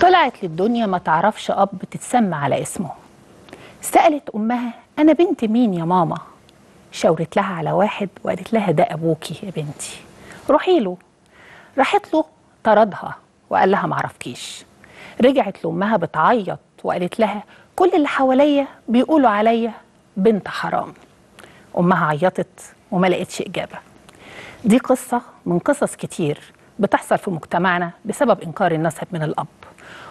طلعت للدنيا ما تعرفش أب تتسمى على اسمه. سألت أمها أنا بنت مين يا ماما؟ شاورت لها على واحد وقالت لها ده أبوكي يا بنتي، روحي له. راحت له طردها وقال لها معرفتيش. رجعت لأمها بتعيط وقالت لها كل اللي حواليا بيقولوا عليا بنت حرام. أمها عيطت وما لقتش إجابة. دي قصة من قصص كتير بتحصل في مجتمعنا بسبب إنكار النسب من الأب،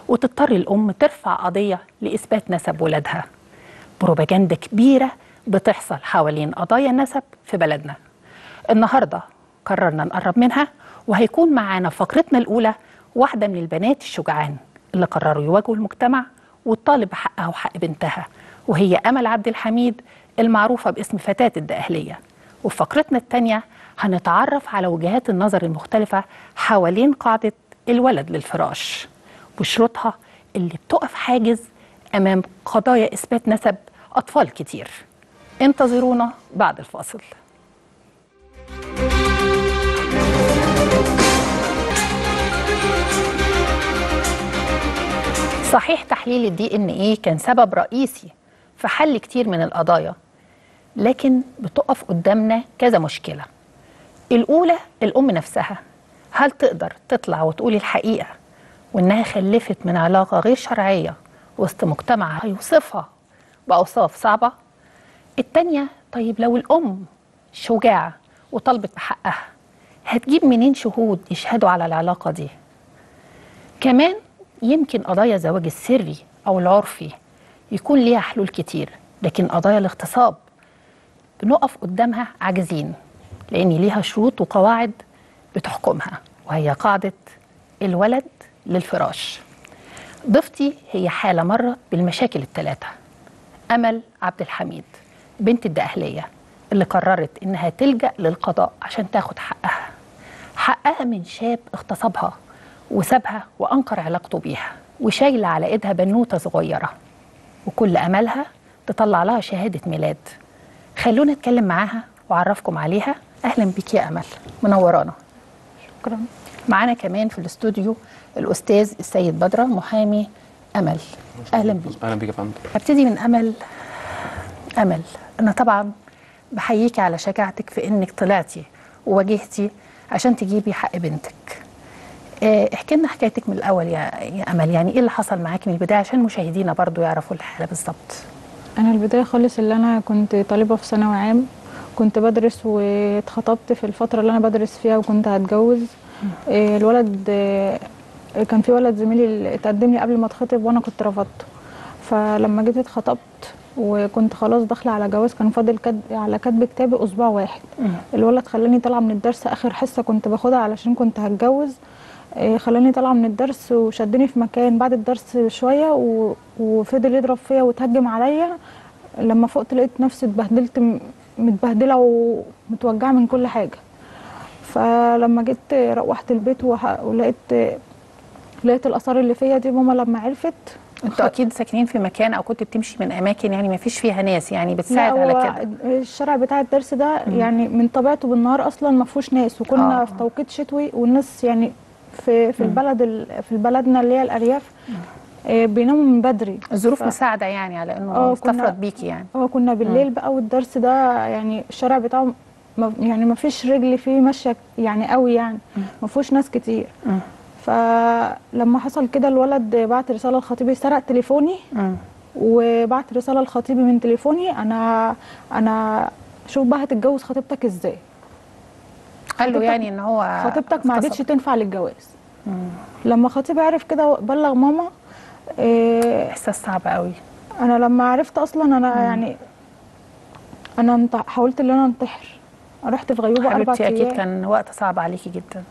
وتضطر الأم ترفع قضية لإثبات نسب ولادها. بروباجندا كبيرة بتحصل حوالين قضايا النسب في بلدنا. النهاردة قررنا نقرب منها، وهيكون معانا فقرتنا الأولى واحدة من البنات الشجعان اللي قرروا يواجهوا المجتمع وتطالب بحقها وحق بنتها، وهي أمل عبد الحميد المعروفة باسم فتاة الدقهلية. وفي فقرتنا الثانية هنتعرف على وجهات النظر المختلفة حوالين قاعدة الولد للفراش وشروطها اللي بتقف حاجز أمام قضايا إثبات نسب أطفال كتير. انتظرونا بعد الفاصل. صحيح تحليل الدي ان ايه كان سبب رئيسي في حل كتير من القضايا، لكن بتقف قدامنا كذا مشكلة. الأولى الأم نفسها، هل تقدر تطلع وتقول الحقيقة وإنها خلفت من علاقة غير شرعية وسط مجتمع هيوصفها بأوصاف صعبة؟ التانية طيب لو الأم شجاعة وطلبت بحقها هتجيب منين شهود يشهدوا على العلاقة دي؟ كمان يمكن قضايا الزواج السري أو العرفي يكون ليها حلول كتير، لكن قضايا الاغتصاب بنقف قدامها عاجزين لأن ليها شروط وقواعد بتحكمها، وهي قاعدة الولد للفراش. ضيفتي هي حالة مرة بالمشاكل الثلاثة، أمل عبد الحميد بنت الدقهلية اللي قررت إنها تلجأ للقضاء عشان تاخد حقها، حقها من شاب اغتصبها وسابها وأنكر علاقته بيها، وشايلة على إيدها بنوتة صغيرة، وكل أملها تطلع لها شهادة ميلاد. خلونا نتكلم معاها وأعرفكم عليها. أهلا بيك يا أمل، منورانا. شكرا. معانا كمان في الاستوديو الأستاذ السيد بدرة محامي أمل. أهلا بيك. أهلا بيك يا فندم. هبتدي من أمل. أمل، أنا طبعا بحييكي على شجاعتك في إنك طلعتي وواجهتي عشان تجيبي حق بنتك. احكي لنا حكايتك من الأول يا أمل، يعني إيه اللي حصل معاكي من البداية عشان مشاهدينا برضو يعرفوا الحالة بالظبط. أنا البداية خالص اللي أنا كنت طالبة في ثانوي عام، كنت بدرس واتخطبت في الفترة اللي أنا بدرس فيها وكنت هتجوز. الولد كان في ولد زميلي اتقدم لي قبل ما اتخطب وأنا كنت رفضته، فلما جيت اتخطبت وكنت خلاص داخله على جواز، كان فاضل على كتب كتابي أسبوع واحد. الولد خلاني طالعة من الدرس، آخر حصة كنت باخدها علشان كنت هتجوز، خلاني طالعه من الدرس وشدني في مكان بعد الدرس شويه وفضل يضرب فيا وتهجم عليا. لما فقت لقيت نفسي اتبهدلت، متبهدله ومتوجعه من كل حاجه. فلما جيت روحت البيت ولقيت الاثار اللي فيا دي. ماما لما عرفت، انتوا اكيد ساكنين في مكان او كنت بتمشي من اماكن يعني ما فيش فيها ناس يعني بتساعد على كده؟ الشارع بتاع الدرس ده يعني من طبيعته بالنهار اصلا ما فيهوش ناس، وكنا في توقيت شتوي والناس يعني في بلدنا اللي هي الارياف بيناموا من بدري. الظروف مساعده يعني على انه استفرد بيكي يعني. كنا بالليل بقى، والدرس ده يعني الشارع بتاعه يعني ما فيش رجل فيه ماشيه يعني قوي، يعني ما فيهوش ناس كتير. فلما حصل كده الولد بعت رساله لخطيبي، سرق تليفوني وبعت رساله لخطيبي من تليفوني، انا شوف بقى هتتجوز خطيبتك ازاي. قال له يعني ان هو خطيبتك ما عادتش تنفع للجواز. لما خطيبي عرف كده بلغ ماما. احساس صعب قوي. انا لما عرفت اصلا انا يعني انا حاولت ان انا انتحر، رحت في غيوبه 4 ايام. اكيد كان وقت صعب عليكي جدا.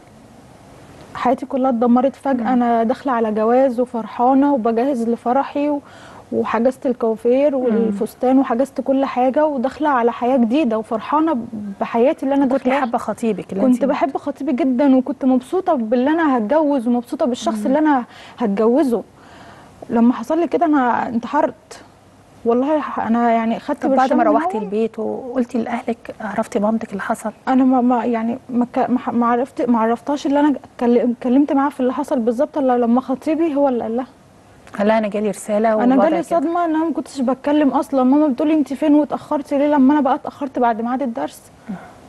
حياتي كلها اتدمرت فجاه. انا داخله على جواز وفرحانه وبجهز لفرحي وحجزت الكوافير والفستان وحجزت كل حاجه، وداخله على حياه جديده وفرحانه بحياتي اللي انا داخلها. كنت حابه خطيبك؟ كنت بحب خطيبي جدا، وكنت مبسوطه باللي انا هتجوز ومبسوطه بالشخص اللي انا هتجوزه. لما حصل لي كده انا انتحرت. والله انا يعني خدت برشام. بعد ما روحتي البيت وقلتي لاهلك عرفتي مامتك اللي حصل؟ انا ما عرفتهاش اللي انا اتكلمت معاها في اللي حصل بالظبط الا لما خطيبي هو اللي قال لها. قال لها انا جالي رساله. انا جالي صدمه ان انا ما كنتش بتكلم اصلا. ماما بتقولي انت فين واتاخرتي ليه لما انا بقى اتاخرت بعد ميعاد الدرس.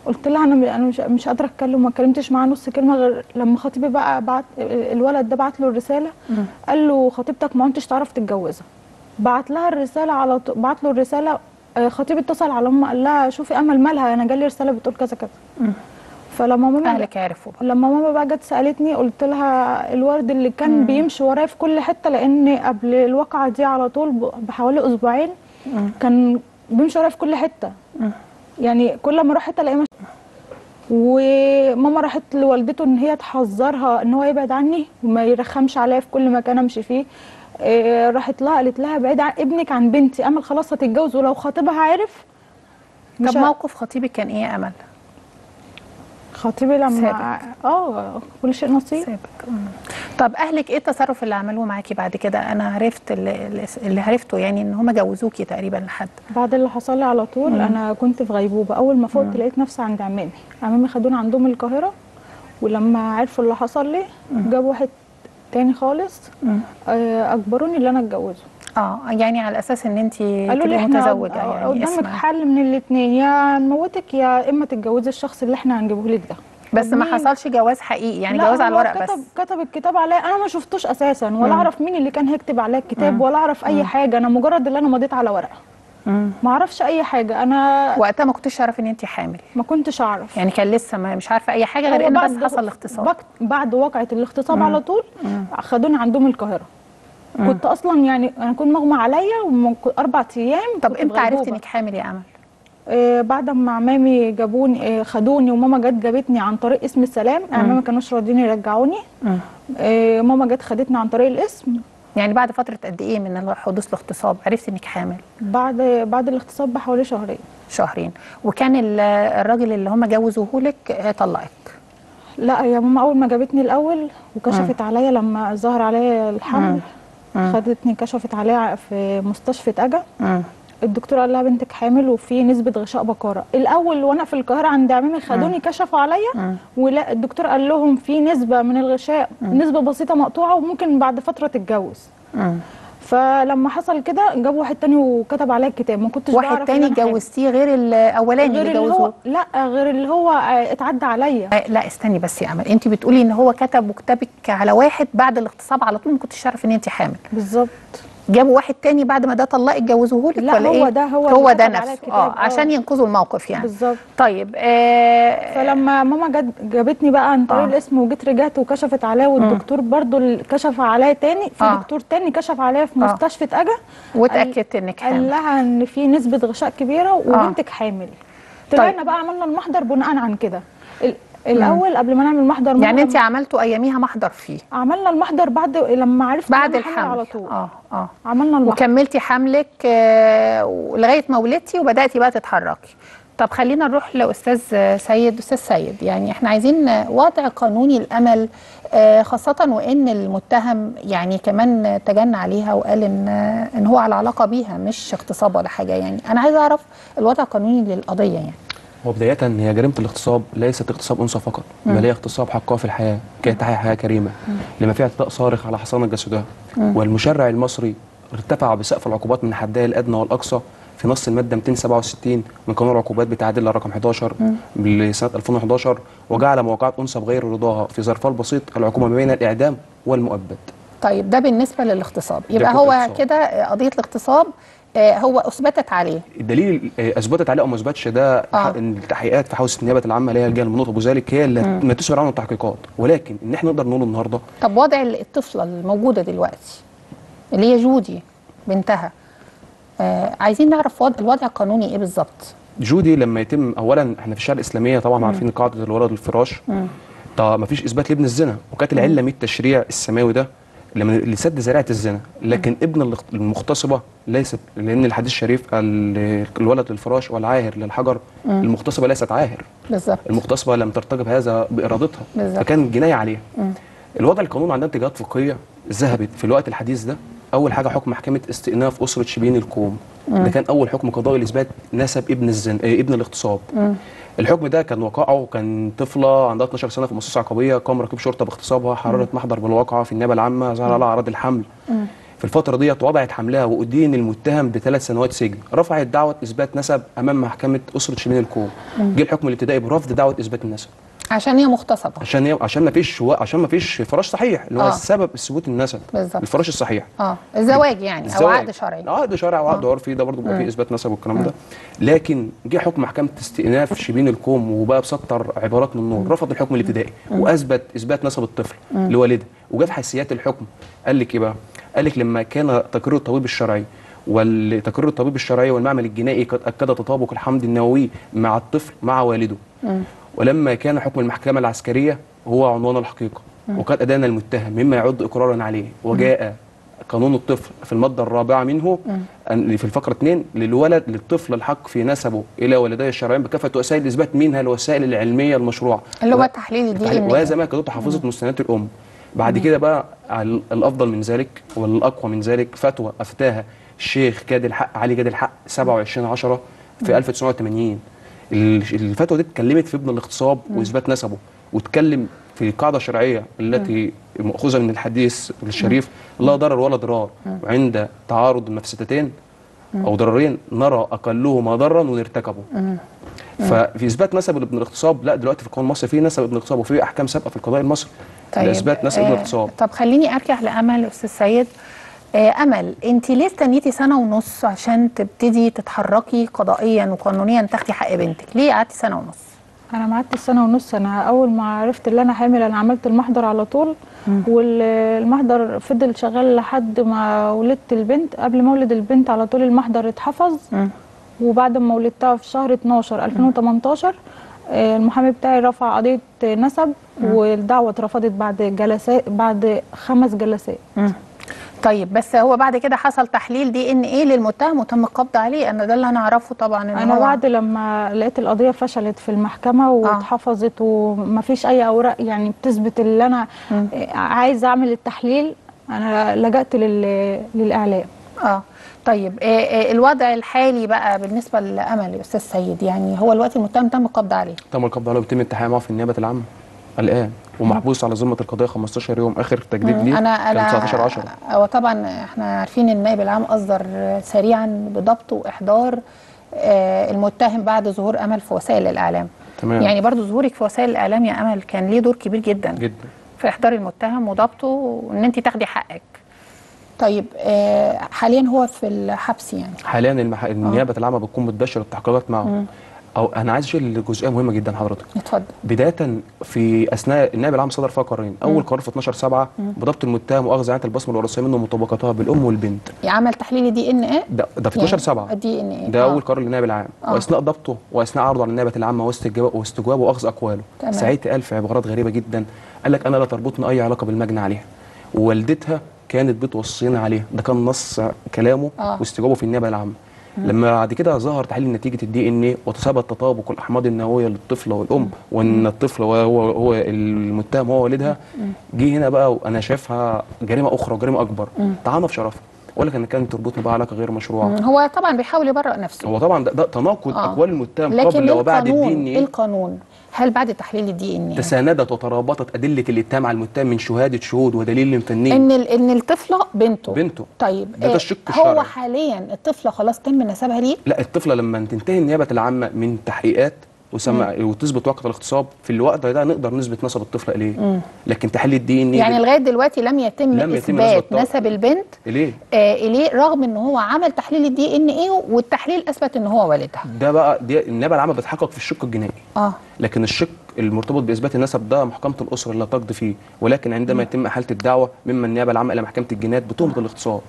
قلت لها انا مش قادره اتكلم وما اتكلمتش معاه نص كلمه غير لما خطيبي بقى بعت الولد ده بعت له الرساله. قال له خطيبتك ما كنتش تعرف تتجوزها. بعت لها الرساله على بعت له الرساله. خطيبي اتصل على امها قال لها شوفي امل مالها انا جالي رساله بتقول كذا كذا. فلما ماما اهلك عرفوا بقى. لما ماما بقى جت سالتني قلت لها الورد اللي كان بيمشي ورايا في كل حته لان قبل الواقعه دي على طول بحوالي اسبوعين كان بيمشي ورايا في كل حته. يعني كل ما اروح حته الاقيه. وماما راحت لوالدته ان هي تحذرها ان هو يبعد عني وما يرخمش عليا في كل مكان امشي فيه. راحت لها قالت لها بعيد عن ابنك عن بنتي. امل خلاص هتتجوز ولو خطيبها عرف. طب موقف خطيبك كان ايه يا امل؟ خطيبي لما سابك. كل شيء نصيب سابك. طب اهلك ايه التصرف اللي عملوه معاكي بعد كده؟ انا عرفت اللي عرفته يعني ان هم جوزوكي تقريبا لحد بعد اللي حصل لي على طول. انا كنت في غيبوبه. اول ما فوقت لقيت نفسي عند عمامي خدوني عندهم القاهره. ولما عرفوا اللي حصل لي جابوا واحد تاني خالص. اجبروني ان انا اتجوزه. يعني على اساس ان انت تبقي متزوجه يعني قدامك حل من الاثنين يا نموتك يا اما تتجوزي الشخص اللي احنا هنجيبه لك ده. بس ما حصلش جواز حقيقي يعني جواز على الورق بس. كتب الكتاب عليا انا ما شفتوش اساسا ولا اعرف مين اللي كان هيكتب عليا الكتاب ولا اعرف اي حاجه. انا مجرد اللي انا مضيت على ورقه ما اعرفش اي حاجه. انا وقتها ما كنتش اعرف ان انت حامل. ما كنتش اعرف يعني كان لسه مش عارفه اي حاجه غير ان بس حصل الاغتصاب. بعد واقعه الاغتصاب على طول خدوني عندهم القاهره. كنت اصلا يعني انا كنت مغمى عليا ومن 4 ايام. طب امتى عرفتي انك حامل يا امل؟ بعد ما عمامي جابوني خدوني وماما جت جابتني عن طريق اسم السلام. عمامي ما كانوش راضيين يرجعوني. ماما جت خدتني عن طريق الاسم. يعني بعد فتره قد ايه من حدوث الاغتصاب عرفتي انك حامل؟ بعد الاغتصاب بحوالي شهرين. وكان الراجل اللي هم جوزوه لك طلقك؟ لا يا ماما اول ما جابتني الاول وكشفت عليا لما ظهر عليا الحمل. خدتني كشفت عليها في مستشفى اجا. الدكتور قال لها بنتك حامل وفي نسبه غشاء بكاره. الاول وانا في القاهره عند عمامي خدوني كشفوا عليا ولا الدكتور قال لهم في نسبه من الغشاء نسبه بسيطه مقطوعه وممكن بعد فتره تتجوز. فلما حصل كده جابوا واحد تاني وكتب عليا الكتاب. ما كنتش واحد تاني اتجوزتيه غير الاولاني اللي جوزوه؟ لا غير اللي هو اتعدى عليا. لا استني بس يا امل انت بتقولي ان هو كتب وكتبك على واحد بعد الاغتصاب على طول ما كنتش عارف ان انت حامل. بالظبط. جابوا واحد تاني بعد ما ده طلقك جوزوه لك ولا ايه؟ لا هو ده هو ده نفسه عشان ينقذوا الموقف يعني. بالظبط. طيب فلما ماما جابتني بقى عن طريق الاسم وجيت رجعت وكشفت عليا والدكتور برضو كشف عليا تاني. في دكتور تاني كشف عليا في مستشفى اجا واتاكدت انك حامل. قال لها ان في نسبه غشاء كبيره وبنتك حامل. طلعنا طيب. بقى عملنا المحضر بناء عن كده. الاول قبل ما نعمل محضر يعني انت عملتوا اياميها محضر فيه؟ عملنا المحضر بعد لما عرفت بعد الحمل على طول. عملنا المحضر وكملتي حملك لغايه ما ولدتي وبداتي بقى تتحركي. طب خلينا نروح لاستاذ سيد. استاذ سيد يعني احنا عايزين وضع قانوني الامل خاصه وان المتهم يعني كمان تجنى عليها وقال ان هو على علاقه بيها مش اغتصاب ولا حاجه. يعني انا عايزه اعرف الوضع القانوني للقضيه. يعني هو بداية هي جريمة الاغتصاب ليست اغتصاب أنثى فقط بل هي اغتصاب حقها في الحياة كي تحيا حياة كريمة لما فيها اعتداء صارخ على حصانة جسدها. والمشرع المصري ارتفع بسقف العقوبات من حدها الأدنى والأقصى في نص المادة 267 من قانون العقوبات بتعديلها رقم 11 لسنة 2011 وجعل مواقعة أنثى بغير رضاها في ظرفها البسيط العقوبة ما بين الإعدام والمؤبد. طيب ده بالنسبة للاغتصاب يبقى هو كده قضية الاغتصاب هو اثبتت عليه. الدليل اثبتت عليه او ما اثبتش ده التحقيقات في حوزه النيابه العامه اللي هي الجهه المنوطه ابو زالك هي اللي ما تسمع عنه التحقيقات. ولكن ان احنا نقدر نقول النهارده طب وضع الطفله الموجوده دلوقتي اللي هي جودي بنتها عايزين نعرف الوضع القانوني ايه بالظبط. جودي لما يتم اولا احنا في الشريعه الاسلاميه طبعا عارفين قاعده الولد الفراش. طب ما فيش اثبات لابن الزنا وكانت العله من التشريع السماوي ده لسد ذريعه الزنا. لكن ابن المغتصبه ليست لان الحديث الشريف الولد للفراش والعاهر للحجر. المغتصبه ليست عاهر. بالظبط. المغتصبه لم ترتكب هذا بارادتها. بالظبط. فكان جنايه عليها. الوضع القانون عندنا اتجاهات فقهيه ذهبت في الوقت الحديث ده. اول حاجه حكم محكمه استئناف اسره شبين القوم ده كان اول حكم قضائي لاثبات نسب ابن الاغتصاب. الحكم ده كان وقعه كان طفله عندها 12 سنه في مؤسسه عقابيه، قام ركيب شرطه باغتصابها، حراره محضر بالواقعه في النيابه العامه، ظهر على اعراض الحمل. في الفتره ديت وضعت حملها وأدين المتهم ب3 سنوات سجن. رفعت دعوه اثبات نسب امام محكمه اسره شمال الكوم. جه الحكم الابتدائي برفض دعوه اثبات النسب عشان هي مغتصبه، عشان ما فيش فراش صحيح اللي هو السبب ثبوت النسب بالظبط، الفراش الصحيح الزواج يعني الزواج. او عقد شرعي، عقد شرعي وعقد عرفي، ده برضه بيبقى فيه اثبات نسب والكلام ده. لكن جه حكم محكمه استئناف شبين الكوم وبقى بسطر عبارات من النور، رفض الحكم الابتدائي واثبت اثبات نسب الطفل لوالده. وجا في حسيات الحكم قال لك ايه بقى؟ قال لك لما كان تقرير الطبيب الشرعي والمعمل الجنائي قد اكد تطابق الحمض النووي مع الطفل مع والده، ولما كان حكم المحكمة العسكرية هو عنوان الحقيقة وقد أدان المتهم مما يعد إقرارا عليه. وجاء قانون الطفل في المادة الرابعة منه في الفقرة 2 للولد للطفل الحق في نسبه إلى والديه الشرعيين بكافة وسائل الإثبات، منها الوسائل العلمية المشروعة اللي هو التحليل الدي، وهذا ما كانت حافظة مستندات الأم. بعد كده بقى الأفضل من ذلك والأقوى من ذلك فتوى أفتاها الشيخ جاد الحق علي جاد الحق 27/10 في 1980. الفتوى دي اتكلمت في ابن الاغتصاب واثبات نسبه، واتكلم في القاعده الشرعيه التي مأخوذه من الحديث الشريف لا ضرر ولا ضرار، وعند تعارض المفسدتين او ضررين نرى اقلهما ضرا ونرتكبه. ففي اثبات نسب ابن الاغتصاب لا، دلوقتي في القانون المصري في نسب ابن الاغتصاب وفي احكام سابقه في القضاء المصري لاثبات نسب ابن الاغتصاب. طب خليني ارجع لامل استاذ سيد. أمل، أنت ليه استنيتي 1.5 سنة عشان تبتدي تتحركي قضائيا وقانونيا تاخدي حق بنتك؟ ليه قعدتي 1.5 سنة؟ أنا ما قعدتش 1.5 سنة، أنا أول ما عرفت إن أنا حامل أنا عملت المحضر على طول، والمحضر فضل شغال لحد ما ولدت البنت. قبل ما أولد البنت على طول المحضر اتحفظ، وبعد ما ولدتها في شهر 12/2018 المحامي بتاعي رفع قضية نسب، والدعوة اترفضت بعد جلسات، بعد 5 جلسات. طيب بس هو بعد كده حصل تحليل DNA للمتهم وتم القبض عليه، انا ده اللي انا اعرفه طبعا. انا بعد لما لقيت القضيه فشلت في المحكمه واتحفظت ومفيش اي اوراق يعني بتثبت اللي انا عايزه اعمل التحليل، انا لجأت للاعلام. طيب الوضع الحالي بقى بالنسبه لامل يا استاذ سيد، يعني هو دلوقتي المتهم تم القبض عليه، وتم التحقيق معه في النيابه العامه الان، ومحبوس على ذمه القضيه 15 يوم. اخر تجديد ليه كان 19/10. هو طبعا احنا عارفين ان النائب العام اصدر سريعا بضبط واحضار المتهم بعد ظهور امل في وسائل الاعلام. تمام. يعني برضو ظهورك في وسائل الاعلام يا امل كان ليه دور كبير جدا جدا في احضار المتهم وضبطه وان انت تاخدي حقك. طيب حاليا هو في الحبس يعني؟ حاليا النيابه العامه بتكون بتدشر التحقيقات معه. أو أنا عايز أشيل جزئية مهمة جدا حضرتك. اتفضل. بداية في أثناء النائب العام صدر فيها قرارين، أول قرار في 12/7 بضبط المتهم وأخذ عينة البصمة الوراثية منه ومطابقتها بالأم والبنت. عمل تحليل DNA ده في 12/7 DNA ده أول قرار للنائب العام، وأثناء ضبطه وأثناء عرضه على النيابة العامة واستجوابه وأخذ أقواله. تمام. ساعتها قال في عبارات غريبة جدا، قال لك أنا لا تربطني أي علاقة بالمجني عليها، ووالدتها كانت بتوصينا عليها، ده كان نص كلامه واستجوابه في النيابة العامة. لما بعد كده ظهر تحليل نتيجه الDNA وتثبت تطابق الاحماض النوويه للطفله والام، وان الطفل هو المتهم هو والدها. جه هنا بقى وانا شايفها جريمه اخرى وجريمه اكبر، طعنه في شرفها، ولا كانت تربطني بقى علاقه غير مشروعه. هو طبعا بيحاول يبرئ نفسه، هو طبعا ده تناقض اقوال المتهم قبل وبعد الDNA. القانون هل بعد تحليل الDNA تساندت وترابطت ادله الاتهام على المتهم من شهاده شهود ودليل فني ان الطفله بنته. طيب ده الشق الشرعي. هو حاليا الطفله خلاص تم نسبها ليه؟ لا، الطفله لما تنتهي النيابه العامه من تحقيقات وتثبت وقت الاغتصاب، في الوقت ده نقدر نثبت نسب الطفله اليه. لكن تحليل الDNA يعني لغايه دلوقتي لم يتم اثبات نسب البنت ليه؟ رغم ان هو عمل تحليل الDNA والتحليل اثبت ان هو والدها. ده بقى النيابه العامه بتحقق في الشق الجنائي. لكن الشق المرتبط باثبات النسب ده محكمه الاسره اللي تقضي فيه، ولكن عندما يتم احاله الدعوه مما النيابه العامه الى محكمه الجنايات بتهمه الاغتصاب.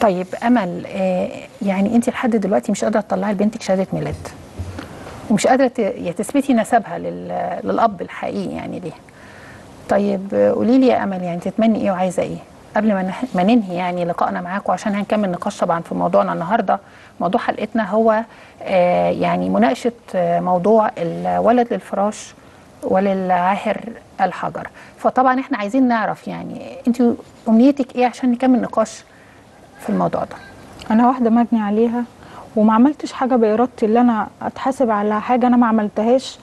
طيب امل، يعني انت لحد دلوقتي مش قادره تطلعي لبنتك شهاده ميلاد، ومش قادره تثبتي نسبها للاب الحقيقي يعني ليها. طيب قولي لي يا امل، يعني تتمني ايه وعايزه ايه قبل ما ننهي يعني لقائنا معاكم، عشان هنكمل نقاش طبعا في موضوعنا النهارده. موضوع حلقتنا هو يعني مناقشه موضوع الولد للفراش وللعاهر الحجر. فطبعا احنا عايزين نعرف يعني انت امنيتك ايه عشان نكمل نقاش في الموضوع ده. انا واحده مبني عليها وما عملتش حاجه بارادتي اللي انا اتحاسب على حاجه انا ما عملتهاش.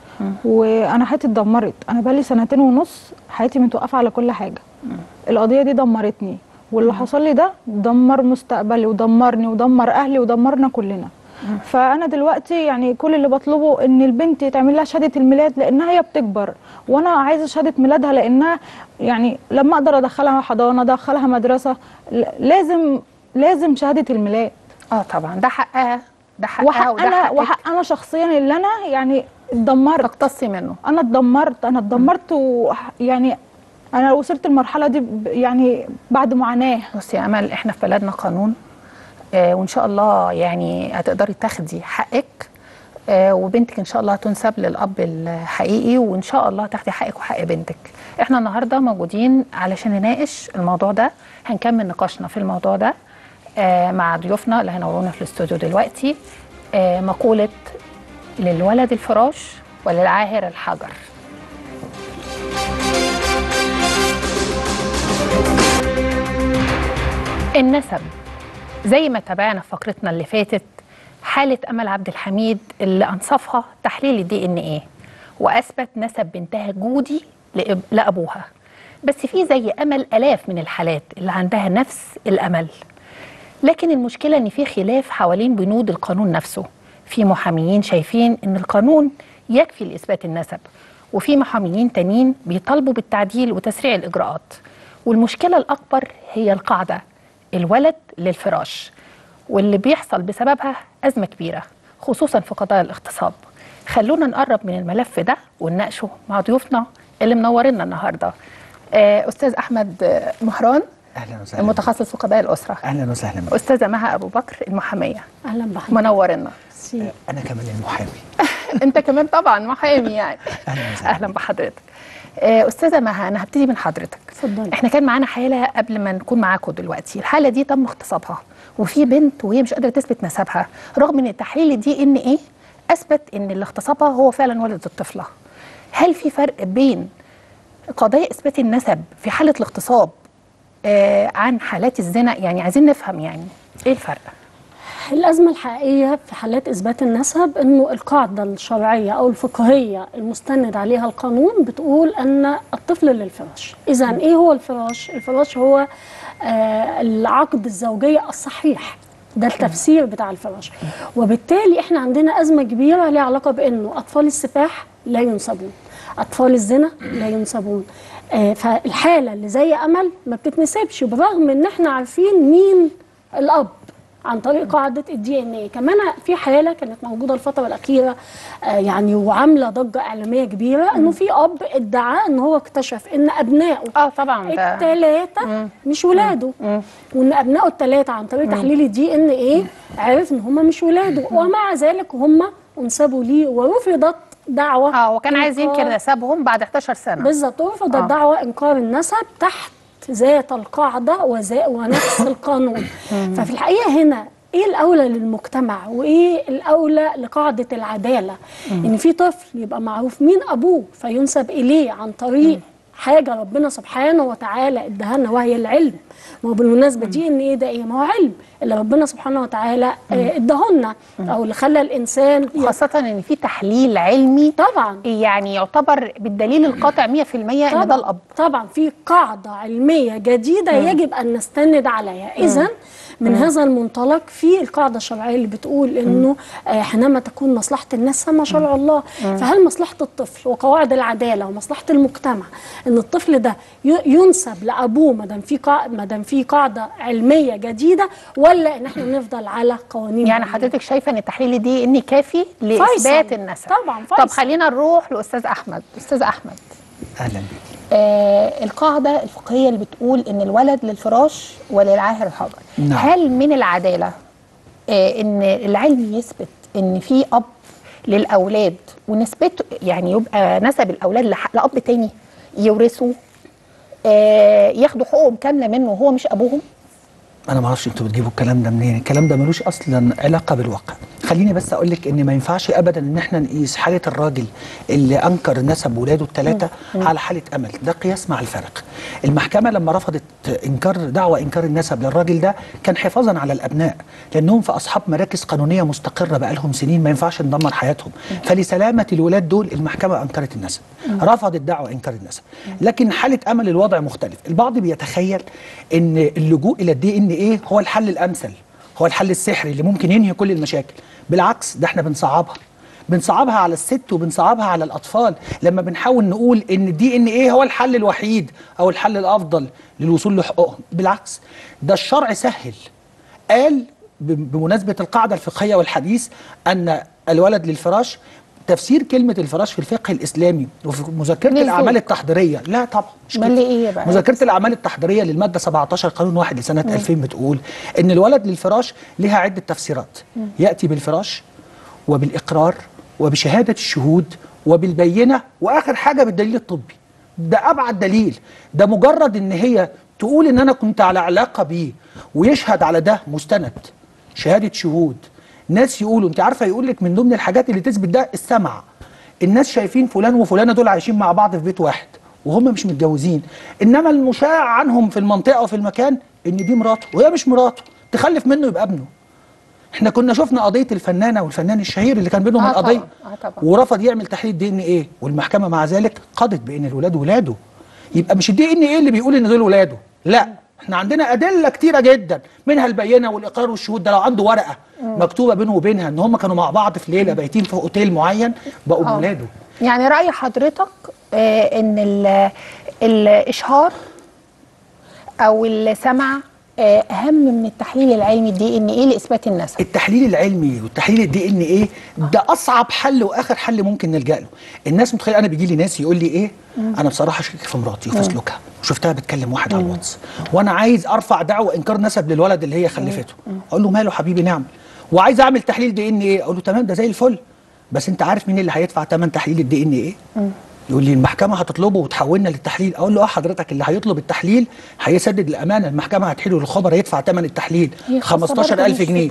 وانا حياتي اتدمرت، انا بقالي 2.5 سنين حياتي متوقفه على كل حاجه. القضيه دي دمرتني، واللي حصل لي ده دمر مستقبلي ودمرني ودمر اهلي ودمرنا كلنا. فانا دلوقتي يعني كل اللي بطلبه ان البنت يتعمل لها شهاده الميلاد لانها هي بتكبر، وانا عايزه شهاده ميلادها لانها يعني لما اقدر ادخلها حضانه ادخلها مدرسه لازم شهاده الميلاد. طبعا ده حقها، ده حقها وحق انا وحق انا شخصيا اللي انا يعني اتدمرت تقتصي منه. انا اتدمرت، انا اتدمرت ويعني انا وصلت المرحله دي يعني بعد معاناه. بصي يا امل، احنا في بلدنا قانون وان شاء الله يعني هتقدري تاخدي حقك، وبنتك ان شاء الله هتنسب للاب الحقيقي، وان شاء الله هتاخدي حقك وحق بنتك. احنا النهارده موجودين علشان نناقش الموضوع ده، هنكمل نقاشنا في الموضوع ده مع ضيوفنا اللي هينورونا في الاستوديو دلوقتي. مقوله للولد الفراش وللعاهر الحجر. النسب، زي ما تابعنا في فقرتنا اللي فاتت حالة أمل عبد الحميد اللي أنصفها تحليل الDNA وأثبت نسب بنتها جودي لأبوها، بس في زي أمل آلاف من الحالات اللي عندها نفس الأمل. لكن المشكلة إن في خلاف حوالين بنود القانون نفسه، في محاميين شايفين إن القانون يكفي لإثبات النسب، وفي محاميين تانيين بيطالبوا بالتعديل وتسريع الإجراءات. والمشكلة الأكبر هي القاعدة الولد للفراش، واللي بيحصل بسببها أزمة كبيرة خصوصا في قضايا الاغتصاب. خلونا نقرب من الملف ده ونناقشه مع ضيوفنا اللي منورنا النهارده. أستاذ أحمد مهران، أهلا وسهلا، متخصص في قضايا الأسرة. أهلا وسهلا. أستاذة مها أبو بكر، المحامية، أهلا بحضرتك، منورنا. أنا كمان المحامي. أنت كمان طبعا محامي يعني. أهلا وسهلا، أهلا بحضرتك. أستاذة مها، أنا هبتدي من حضرتك. اتفضلي. إحنا كان معانا حالة قبل ما نكون معاكم دلوقتي، الحالة دي تم اغتصابها، وفي بنت وهي مش قادرة تثبت نسبها، رغم إن تحليل الDNA أثبت إن اللي اغتصبها هو فعلا ولد الطفلة. هل في فرق بين قضايا إثبات النسب في حالة الاغتصاب عن حالات الزنا؟ يعني عايزين نفهم يعني إيه الفرق؟ الأزمة الحقيقية في حالات إثبات النسب إنه القاعدة الشرعية أو الفقهية المستند عليها القانون بتقول أن الطفل للفراش. إذن إيه هو الفراش؟ الفراش هو العقد الزوجية الصحيح، ده التفسير بتاع الفراش. وبالتالي إحنا عندنا أزمة كبيرة ليها علاقة بإنه أطفال السفاح لا ينسبون، أطفال الزنا لا ينسبون. فالحالة اللي زي أمل ما بتتنسبش، برغم إن إحنا عارفين مين الأب عن طريق قاعدة الDNA. كمان في حالة كانت موجودة الفترة الأخيرة يعني وعاملة ضجة إعلامية كبيرة، إنه في أب ادعى إن هو اكتشف إن أبنائه طبعا ال3 مش ولاده، وإن أبنائه ال3 عن طريق تحليل الDNA عرف إن هم مش ولاده، ومع ذلك هم انسبوا ليه ورفضت دعوة. وكان عايز ينكر نسبهم بعد 11 سنة بالظبط، ورفضت دعوة إنكار النسب تحت ذات القاعدة ونفس القانون. ففي الحقيقة هنا إيه الأولى للمجتمع وإيه الأولى لقاعدة العدالة؟ إن في طفل يبقى معروف مين أبوه فينسب إليه عن طريق حاجة ربنا سبحانه وتعالى ادهالنا وهي العلم. وبالمناسبة DNA ده إيه؟ ما هو علم اللي ربنا سبحانه وتعالى ادهالنا أو اللي خلى الإنسان، خاصة إن في تحليل علمي طبعا يعني يعتبر بالدليل القاطع 100% إن ده الأب. طبعا في قاعدة علمية جديدة يجب أن نستند عليها. إذن من هذا المنطلق في القاعدة الشرعية اللي بتقول إنه حينما تكون مصلحة الناس ثم شرع الله. فهل مصلحة الطفل وقواعد العدالة ومصلحة المجتمع إن الطفل ده ينسب لأبوه ما دام في قاعدة علمية جديدة، ولا إن إحنا نفضل على قوانين؟ يعني حضرتك شايفة إن التحليل الDNA كافي لإثبات النسب؟ طبعا فايصل. طب خلينا نروح لأستاذ أحمد. أستاذ أحمد، أهلا بك. القاعدة الفقهية اللي بتقول إن الولد للفراش وللعاهر الحجر، هل من العدالة إن العلم يثبت إن في أب للأولاد ونسبته يعني يبقى نسب الأولاد لأب تاني يورثوا ياخدوا حقوقهم كاملة منه وهو مش أبوهم؟ أنا معرفش أنتوا بتجيبوا الكلام ده منين، الكلام ده ملوش أصلا علاقة بالواقع. خليني بس اقول لك ان ما ينفعش ابدا ان احنا نقيس حاله الراجل اللي انكر نسب ولاده الثلاثه على حاله امل، ده قياس مع الفرق. المحكمه لما رفضت انكار دعوى انكار النسب للراجل ده كان حفاظا على الابناء، لانهم في اصحاب مراكز قانونيه مستقره بقى لهم سنين، ما ينفعش ندمر حياتهم، فلسلامه الولاد دول المحكمه انكرت النسب، رفضت دعوى انكار النسب. لكن حاله امل الوضع مختلف، البعض بيتخيل ان اللجوء الى الدي ان ايه هو الحل الامثل، هو الحل السحري اللي ممكن ينهي كل المشاكل. بالعكس، ده احنا بنصعبها على الست وبنصعبها على الأطفال لما بنحاول نقول إن دي إن إيه هو الحل الوحيد أو الحل الأفضل للوصول لحقوقهم. بالعكس، ده الشرع سهل، قال بمناسبة القاعدة الفقهية والحديث أن الولد للفراش، تفسير كلمة الفراش في الفقه الإسلامي وفي مذكرة الأعمال التحضيرية، لا طبعا مش كده، مذكرة الأعمال التحضيرية للمادة 17 قانون 1 لسنة 2000 بتقول إن الولد للفراش لها عدة تفسيرات، يأتي بالفراش وبالإقرار وبشهادة الشهود وبالبينة، وآخر حاجة بالدليل الطبي. ده أبعد دليل، ده مجرد إن هي تقول إن أنا كنت على علاقة بيه ويشهد على ده مستند، شهادة شهود، ناس يقولوا، انت عارفه يقول لك من ضمن الحاجات اللي تثبت ده السمع، الناس شايفين فلان وفلانه دول عايشين مع بعض في بيت واحد وهم مش متجوزين، انما المشاع عنهم في المنطقه وفي المكان ان دي مراته وهي مش مراته، تخلف منه يبقى ابنه. احنا كنا شفنا قضيه الفنانه والفنان الشهير اللي كان بينهم القضيه ورفض يعمل تحليل دي ان ايه، والمحكمه مع ذلك قضت بان الولاد ولاده، يبقى مش الدي ان ايه اللي بيقول ان دول ولاده، لا احنا عندنا ادله كتيره جدا منها البينه والاقرار والشهود. ده لو عنده ورقه مكتوبه بينه وبينها ان هم كانوا مع بعض في ليله بايتين في اوتيل معين، بقوا بولاده. يعني راي حضرتك ان الاشهار او السمع اهم من التحليل العلمي الدي ان ايه لاثبات النسب؟ التحليل العلمي والتحليل الدي ان ايه ده اصعب حل واخر حل ممكن نلجا له. الناس متخيله، انا بيجي لي ناس يقول لي ايه، انا بصراحه شاكك في مراتي وفي سلوكها وشفتها بتكلم واحد على الواتس وانا عايز ارفع دعوى انكار نسب للولد اللي هي خلفته، اقول له ماله حبيبي نعمل، وعايز اعمل تحليل دي ان ايه، اقول له تمام ده زي الفل، بس انت عارف مين اللي هيدفع ثمن تحليل الدي ان ايه؟ يقول لي المحكمه هتطلبه وتحولنا للتحليل، اقول له اه حضرتك اللي هيطلب التحليل هيسدد الامانه، المحكمه هتحيله للخبر هيدفع ثمن التحليل 15,000 جنيه.